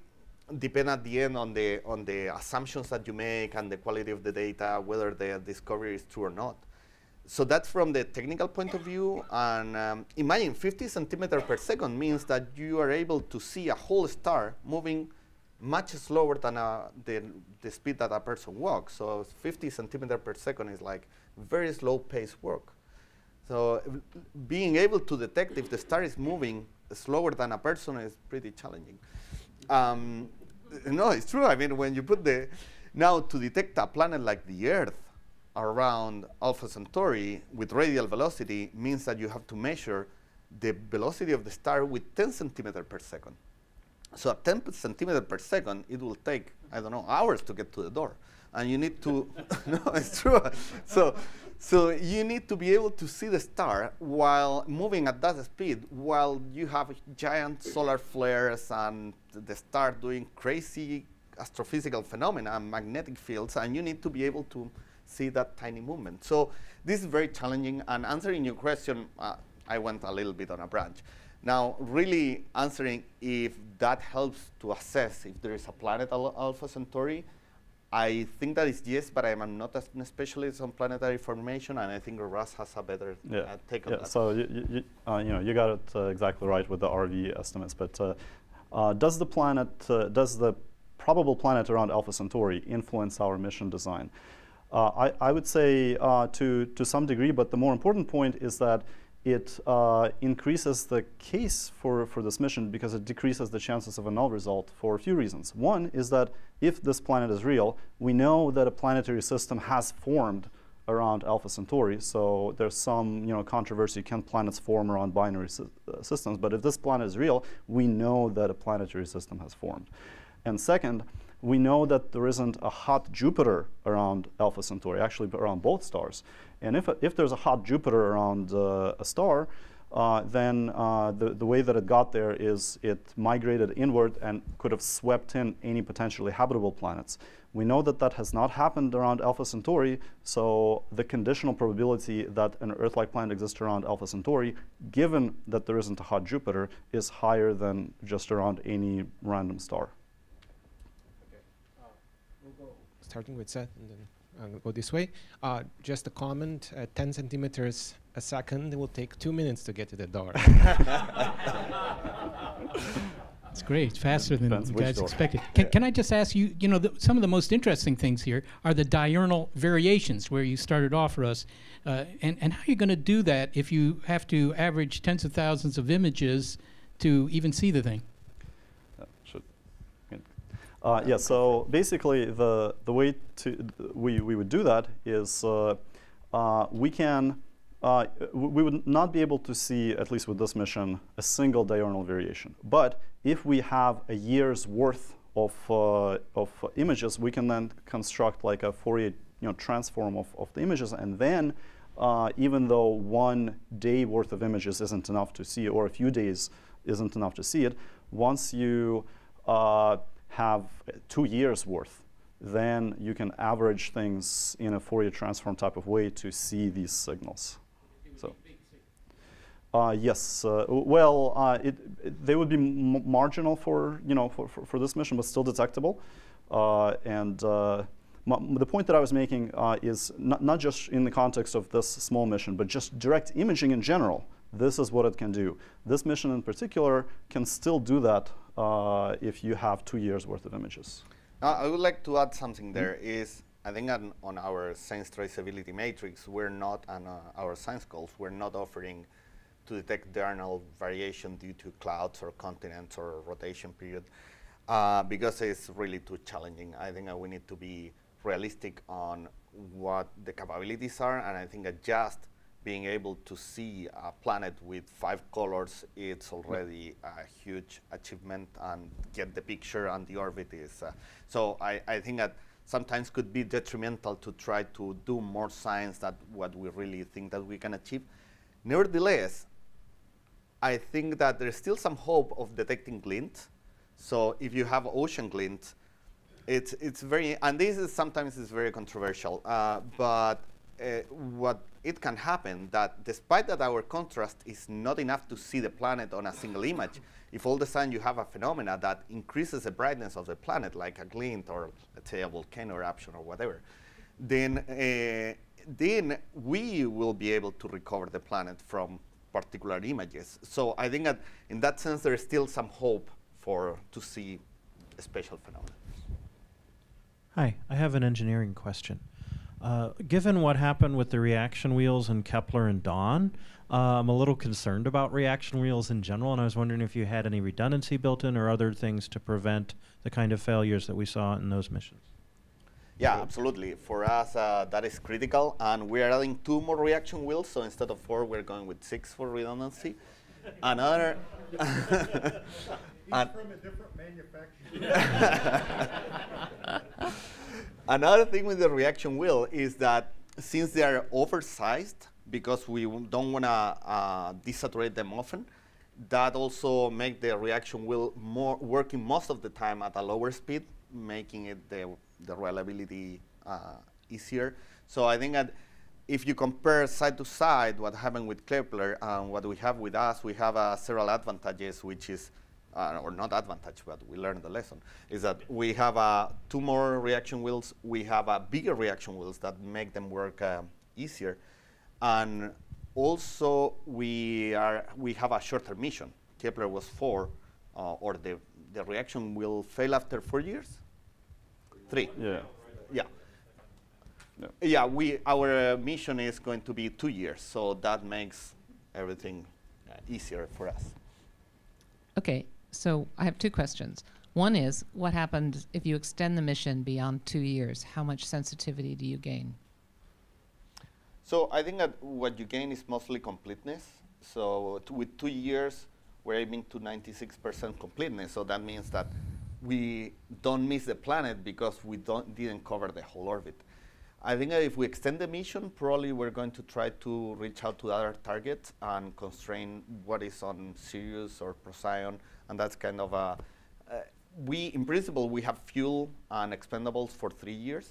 depends at the end on the, on the assumptions that you make and the quality of the data, whether the discovery is true or not. So that's from the technical point of view. And um, imagine fifty centimeters per second means that you are able to see a whole star moving much slower than uh, the, the speed that a person walks. So fifty centimeters per second is like very slow paced work. So being able to detect if the star is moving slower than a person is pretty challenging. Um, no, it's true. I mean, when you put the, now to detect a planet like the Earth around Alpha Centauri with radial velocity means that you have to measure the velocity of the star with ten centimeters per second. So at ten centimeters per second, it will take, I don't know, hours to get to the door. And you need to, no, it's true. So, so you need to be able to see the star while moving at that speed, while you have giant solar flares and the star doing crazy astrophysical phenomena and magnetic fields, and you need to be able to see that tiny movement. So this is very challenging. And answering your question, uh, I went a little bit on a branch. Now, really answering if that helps to assess if there is a planet al Alpha Centauri, I think that is yes, but I am not a specialist on planetary formation, and I think Russ has a better yeah. uh, take on yeah, that. So you, you, uh, you know, you got it uh, exactly right with the R V estimates. But uh, uh, does the planet, uh, does the probable planet around Alpha Centauri influence our mission design? Uh, I, I would say uh, to to some degree, but the more important point is that it uh, increases the case for, for this mission because it decreases the chances of a null result for a few reasons. One is that if this planet is real, we know that a planetary system has formed around Alpha Centauri, so there's some you know, controversy, can planets form around binary sy uh, systems? But if this planet is real, we know that a planetary system has formed. And second, we know that there isn't a hot Jupiter around Alpha Centauri, actually around both stars. And if, if there's a hot Jupiter around uh, a star, uh, then uh, the, the way that it got there is it migrated inward and could have swept in any potentially habitable planets. We know that that has not happened around Alpha Centauri, so the conditional probability that an Earth-like planet exists around Alpha Centauri, given that there isn't a hot Jupiter, is higher than just around any random star. Starting with Seth and then I'll go this way. Uh, just a comment, uh, ten centimeters a second, it will take two minutes to get to the door. It's great, faster than you guys expected. Can, yeah. can I just ask you, you know, the, some of the most interesting things here are the diurnal variations where you started off for us. Uh, and, and how are you going to do that if you have to average tens of thousands of images to even see the thing? Uh, yeah, so basically the, the way to, we, we would do that is uh, uh, we can, uh, we would not be able to see, at least with this mission, a single diurnal variation. But if we have a year's worth of, uh, of images, we can then construct like a Fourier you know, transform of, of the images. And then uh, even though one day worth of images isn't enough to see, or a few days isn't enough to see it, once you uh, have two years worth, then you can average things in a Fourier transform type of way to see these signals. So, uh, yes, uh, well, uh, it, it, they would be m marginal for you know for, for, for this mission, but still detectable. Uh, and uh, the point that I was making uh, is not not just in the context of this small mission, but just direct imaging in general. This is what it can do. This mission in particular can still do that. Uh, if you have two years worth of images. Uh, I would like to add something there mm-hmm. is, I think on, on our science traceability matrix, we're not, on uh, our science goals, we're not offering to detect diurnal variation due to clouds or continents or rotation period, uh, because it's really too challenging. I think uh, we need to be realistic on what the capabilities are, and I think uh, just being able to see a planet with five colors, it's already a huge achievement, and get the picture and the orbit is. Uh, so I, I think that sometimes could be detrimental to try to do more science than what we really think that we can achieve. Nevertheless, I think that there's still some hope of detecting glints. So if you have ocean glints, It's it's very, and this is sometimes is very controversial, uh, but uh, what it can happen that despite that our contrast is not enough to see the planet on a single image, if all of a sudden you have a phenomena that increases the brightness of the planet, like a glint or let's say a volcano eruption or whatever, then uh, then we will be able to recover the planet from particular images. So I think that in that sense there is still some hope for to see spatial phenomena. Hi, I have an engineering question. Uh, given what happened with the reaction wheels and Kepler and Dawn, uh, I'm a little concerned about reaction wheels in general, and I was wondering if you had any redundancy built in or other things to prevent the kind of failures that we saw in those missions. Yeah, absolutely. For us, uh, that is critical, and we are adding two more reaction wheels, so instead of four, we're going with six for redundancy. Another... He's from a different manufacturer. Another thing with the reaction wheel is that since they are oversized, because we don't want to uh, desaturate them often, that also make the reaction wheel more working most of the time at a lower speed, making it the, the reliability uh, easier. So I think that if you compare side to side what happened with Kepler and what we have with us, we have uh, several advantages, which is Uh, or not advantage, but we learned the lesson, is that we have uh, two more reaction wheels, we have uh, bigger reaction wheels that make them work uh, easier, and also we are we have a shorter mission. Kepler was four, uh, or the, the reaction will fail after four years? Three. Yeah. Yeah. Yeah, yeah we, our uh, mission is going to be two years, so that makes everything uh, easier for us. Okay. So I have two questions. One is, what happens if you extend the mission beyond two years? How much sensitivity do you gain? So I think that what you gain is mostly completeness. So t with two years, we're aiming to ninety-six percent completeness. So that means that we don't miss the planet because we don't, didn't cover the whole orbit. I think that if we extend the mission, probably we're going to try to reach out to other targets and constrain what is on Sirius or Procyon, and that's kind of a, uh, we, in principle, we have fuel and expendables for three years.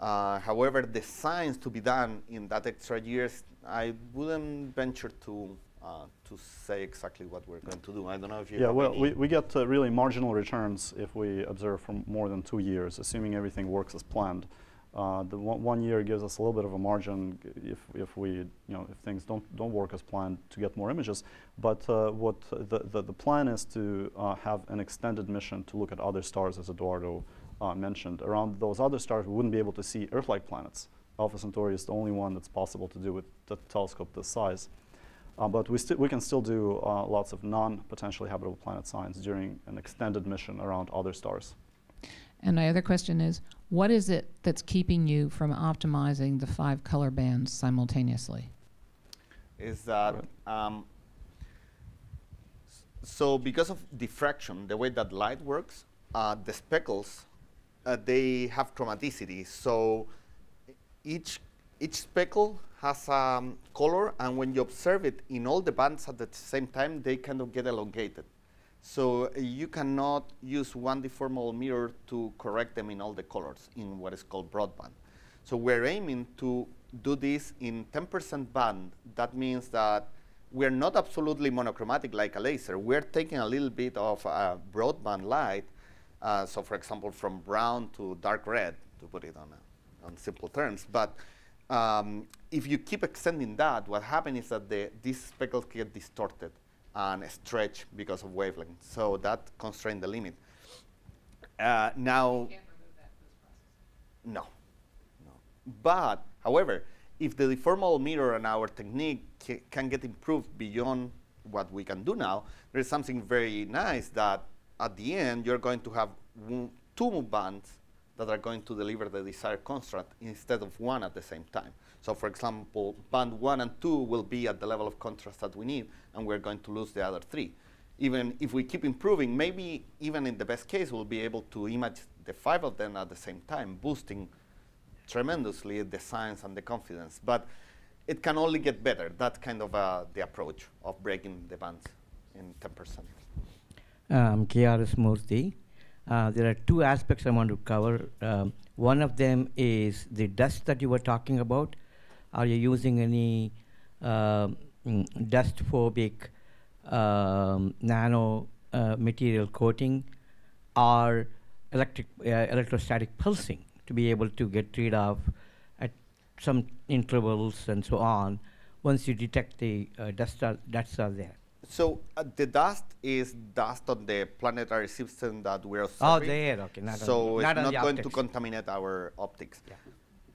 Uh, however, the science to be done in that extra years, I wouldn't venture to uh, to say exactly what we're going to do. I don't know if you... Yeah, well, we, we get uh, really marginal returns if we observe for more than two years, assuming everything works as planned. Uh, the one, one year gives us a little bit of a margin if, if we, you know, if things don't, don't work as planned to get more images. But uh, what the, the, the plan is to uh, have an extended mission to look at other stars, as Eduardo uh, mentioned. Around those other stars, we wouldn't be able to see Earth-like planets. Alpha Centauri is the only one that's possible to do with a telescope this size. Uh, but we, we can still do uh, lots of non-potentially habitable planet science during an extended mission around other stars. And my other question is, what is it that's keeping you from optimizing the five color bands simultaneously? Is that, um, so because of diffraction, the way that light works, uh, the speckles, uh, they have chromaticity. So each, each speckle has a um, color, and when you observe it in all the bands at the same time, they kind of get elongated. So uh, you cannot use one deformable mirror to correct them in all the colors in what is called broadband. So we're aiming to do this in ten percent band. That means that we're not absolutely monochromatic like a laser. We're taking a little bit of uh, broadband light. Uh, so for example, from brown to dark red, to put it on, uh, on simple terms. But um, if you keep extending that, what happens is that the, these speckles get distorted and stretch because of wavelength. So that constrains the limit. Uh, now, you can't remove that post-processing. No, no. But, however, if the deformable mirror and our technique ca can get improved beyond what we can do now, there's something very nice that at the end, you're going to have two bands that are going to deliver the desired construct instead of one at the same time. So for example, band one and two will be at the level of contrast that we need, and we're going to lose the other three. Even if we keep improving, maybe even in the best case, we'll be able to image the five of them at the same time, boosting tremendously the science and the confidence. But it can only get better. That's kind of uh, the approach of breaking the bands in ten percent. Um, K R S Murthy. Uh, there are two aspects I want to cover. Um, one of them is the dust that you were talking about. Are you using any uh, mm, dust-phobic um, nano uh, material coating or electric, uh, electrostatic pulsing to be able to get rid of at some intervals and so on once you detect the uh, dust are, dusts are there? So uh, the dust is dust on the planetary system that we're observing. Oh, there, okay. Not so on, not it's on not going optics. to contaminate our optics. Yeah.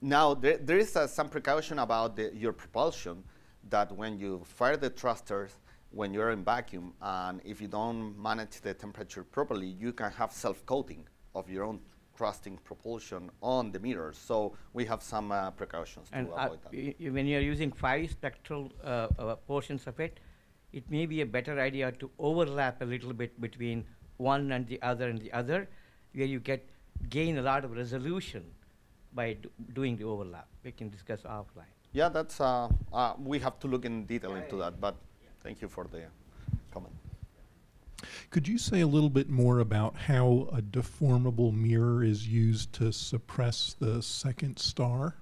Now, there, there is uh, some precaution about the, your propulsion, that when you fire the thrusters, when you're in vacuum, and if you don't manage the temperature properly, you can have self-coating of your own thrusting propulsion on the mirrors. So we have some uh, precautions and to uh, avoid that. When you're using five spectral uh, uh, portions of it, it may be a better idea to overlap a little bit between one and the other and the other, where you get gain a lot of resolution by do, doing the overlap. We can discuss offline. Yeah, that's, uh, uh, we have to look in detail yeah, into yeah. that, but yeah. thank you for the comment. Could you say a little bit more about how a deformable mirror is used to suppress the second star?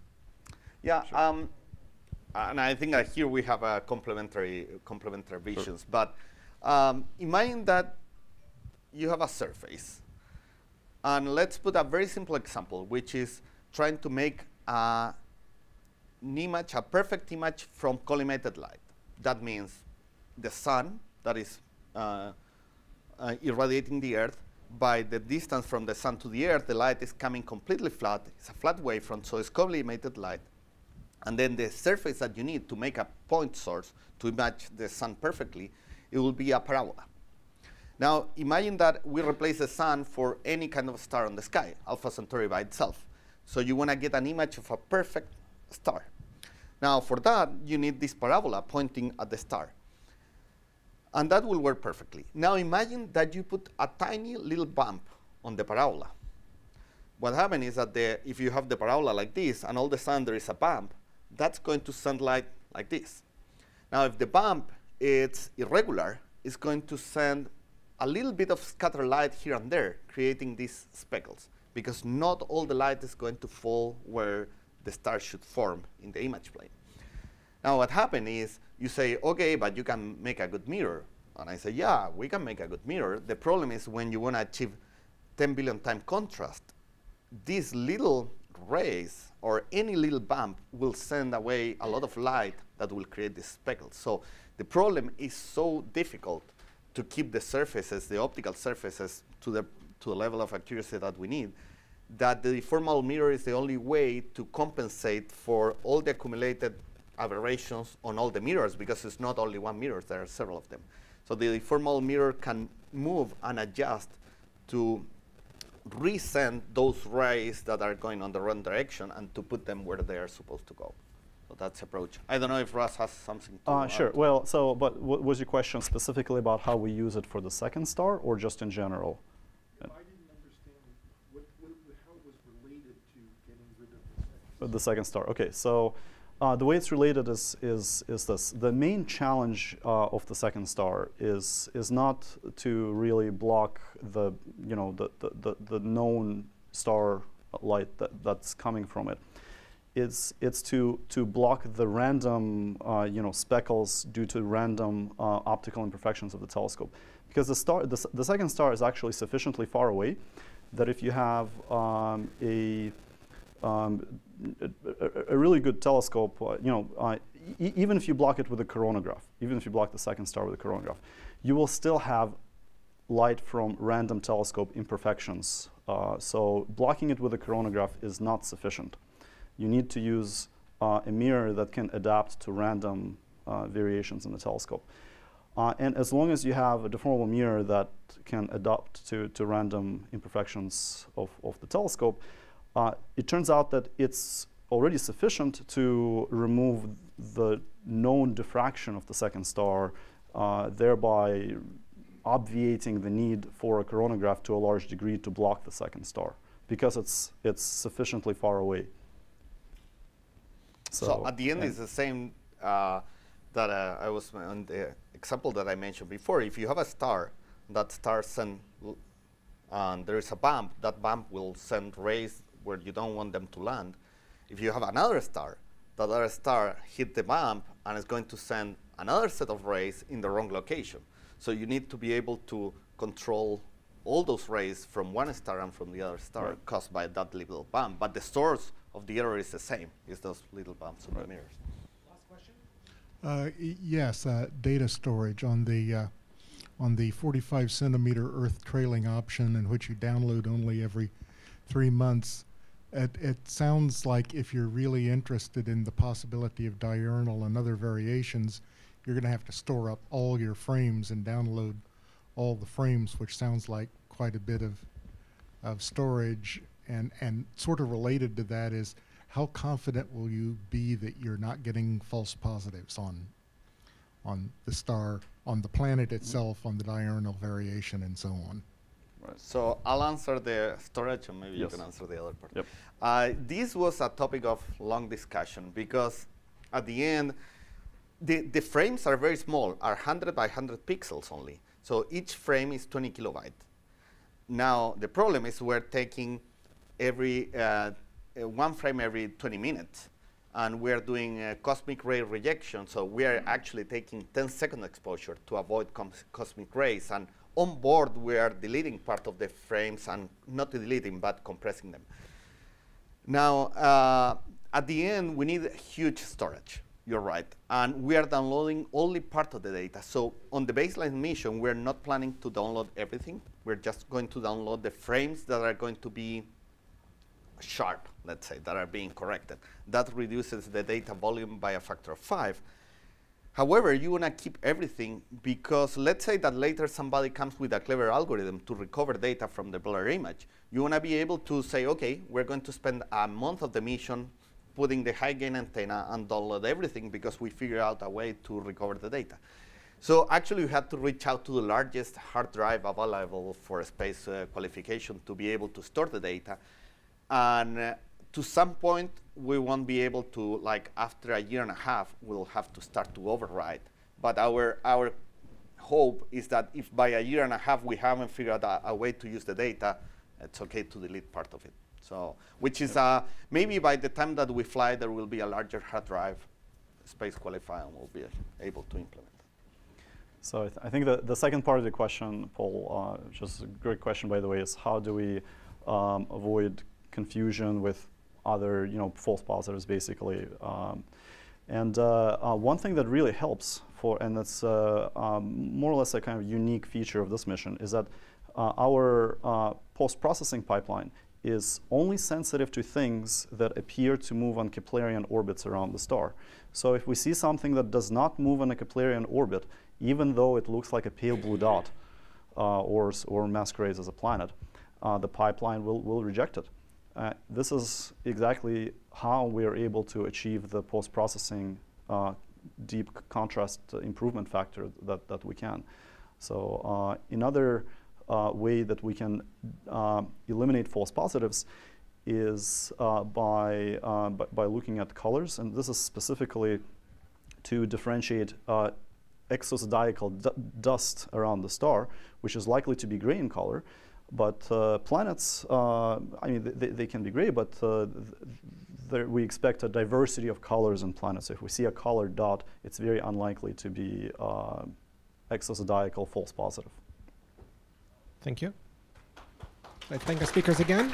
Yeah. Sure. Um, And I think that here we have a complementary, complementary visions. Sure. But um, imagine that you have a surface. And let's put a very simple example, which is trying to make a, an image, a perfect image from collimated light. That means the sun that is uh, uh, irradiating the Earth. By the distance from the sun to the Earth, the light is coming completely flat. It's a flat wavefront, so it's collimated light. And then the surface that you need to make a point source to match the sun perfectly, it will be a parabola. Now, imagine that we replace the sun for any kind of star on the sky, Alpha Centauri by itself. So you want to get an image of a perfect star. Now, for that, you need this parabola pointing at the star. And that will work perfectly. Now, imagine that you put a tiny little bump on the parabola. What happens is that the, if you have the parabola like this, and all of a sudden there is a bump, that's going to send light like this. Now, if the bump is irregular, it's going to send a little bit of scattered light here and there, creating these speckles, because not all the light is going to fall where the star should form in the image plane. Now, what happens is you say, OK, but you can make a good mirror. And I say, yeah, we can make a good mirror. The problem is when you want to achieve ten billion time contrast, these little rays or any little bump will send away a lot of light that will create these speckles. So the problem is so difficult to keep the surfaces, the optical surfaces, to the, to the level of accuracy that we need, that the deformable mirror is the only way to compensate for all the accumulated aberrations on all the mirrors, because it's not only one mirror, there are several of them. So the deformable mirror can move and adjust to resend those rays that are going on the wrong direction and to put them where they are supposed to go. So that's the approach. I don't know if Russ has something to uh, Sure. Add. Well, so, but what was your question specifically about how we use it for the second star or just in general? No, I didn't understand what, what, how it was related to getting rid of the second star. The second star. Okay. So uh, the way it's related is, is, is this. The main challenge uh, of the second star is, is not to really block the, you know, the, the, the, the known star light that, that's coming from it. It's, it's to, to block the random, uh, you know, speckles due to random uh, optical imperfections of the telescope. Because the, star, the, the second star is actually sufficiently far away that if you have um, a Um, a, a really good telescope, uh, you know, uh, e even if you block it with a coronagraph, even if you block the second star with a coronagraph, you will still have light from random telescope imperfections. Uh, so blocking it with a coronagraph is not sufficient. You need to use uh, a mirror that can adapt to random uh, variations in the telescope. Uh, and as long as you have a deformable mirror that can adapt to, to random imperfections of, of the telescope, Uh, it turns out that it's already sufficient to remove the known diffraction of the second star, uh, thereby obviating the need for a coronagraph to a large degree to block the second star, because it's, it's sufficiently far away. So, so at the end, it's the same uh, that uh, I was on the example that I mentioned before. If you have a star, that star sends um, there is a bump. That bump will send rays where you don't want them to land. If you have another star, that other star hit the bump and it's going to send another set of rays in the wrong location. So you need to be able to control all those rays from one star and from the other star, right, caused by that little bump. But the source of the error is the same. It's those little bumps, right, on the mirrors. Last question? Uh, yes, uh, data storage on the uh, on the forty-five centimeter Earth trailing option, in which you download only every three months. It, it sounds like if you're really interested in the possibility of diurnal and other variations, you're going to have to store up all your frames and download all the frames, which sounds like quite a bit of, of storage. And, and sort of related to that is, how confident will you be that you're not getting false positives on, on the star, on the planet itself, on the diurnal variation, and so on? Right. So I'll answer the storage, and maybe yes. you can answer the other part. Yep. Uh, this was a topic of long discussion, because at the end, the, the frames are very small, are one hundred by one hundred pixels only. So each frame is twenty kilobytes. Now, the problem is we're taking every uh, uh, one frame every twenty minutes. And we're doing uh, cosmic ray rejection. So we are actually taking ten second exposure to avoid cosmic rays. And on board, we are deleting part of the frames, and not deleting, but compressing them. Now, uh, at the end, we need huge storage. You're right. And we are downloading only part of the data. So on the baseline mission, we're not planning to download everything. We're just going to download the frames that are going to be sharp, let's say, that are being corrected. That reduces the data volume by a factor of five. However, you want to keep everything, because let's say that later somebody comes with a clever algorithm to recover data from the blur image. You want to be able to say, OK, we're going to spend a month of the mission putting the high gain antenna and download everything, because we figure out a way to recover the data. So actually, you had to reach out to the largest hard drive available for space uh, qualification to be able to store the data. And uh, to some point, we won't be able to, like after a year and a half, we'll have to start to override. But our, our hope is that if by a year and a half we haven't figured out a, a way to use the data, it's OK to delete part of it. So, which is uh, maybe by the time that we fly, there will be a larger hard drive, space qualifier, and we'll be able to implement it. So I, th I think the, the second part of the question, Paul, uh, which is a great question, by the way, is how do we um, avoid confusion with other, you know, false positives, basically. Um, and uh, uh, one thing that really helps for, and that's uh, um, more or less a kind of unique feature of this mission, is that uh, our uh, post-processing pipeline is only sensitive to things that appear to move on Keplerian orbits around the star. So if we see something that does not move on a Keplerian orbit, even though it looks like a pale blue dot uh, or, or masquerades as a planet, uh, the pipeline will, will reject it. Uh, this is exactly how we are able to achieve the post-processing uh, deep contrast improvement factor that, that we can. So uh, another Uh, way that we can uh, eliminate false positives is uh, by, uh, by looking at colors. And this is specifically to differentiate uh, exozodiacal d dust around the star, which is likely to be gray in color. But uh, planets, uh, I mean, they, they can be gray, but uh, there we expect a diversity of colors in planets. So if we see a colored dot, it's very unlikely to be uh, exozodiacal false positive. Thank you. Let's thank our speakers again.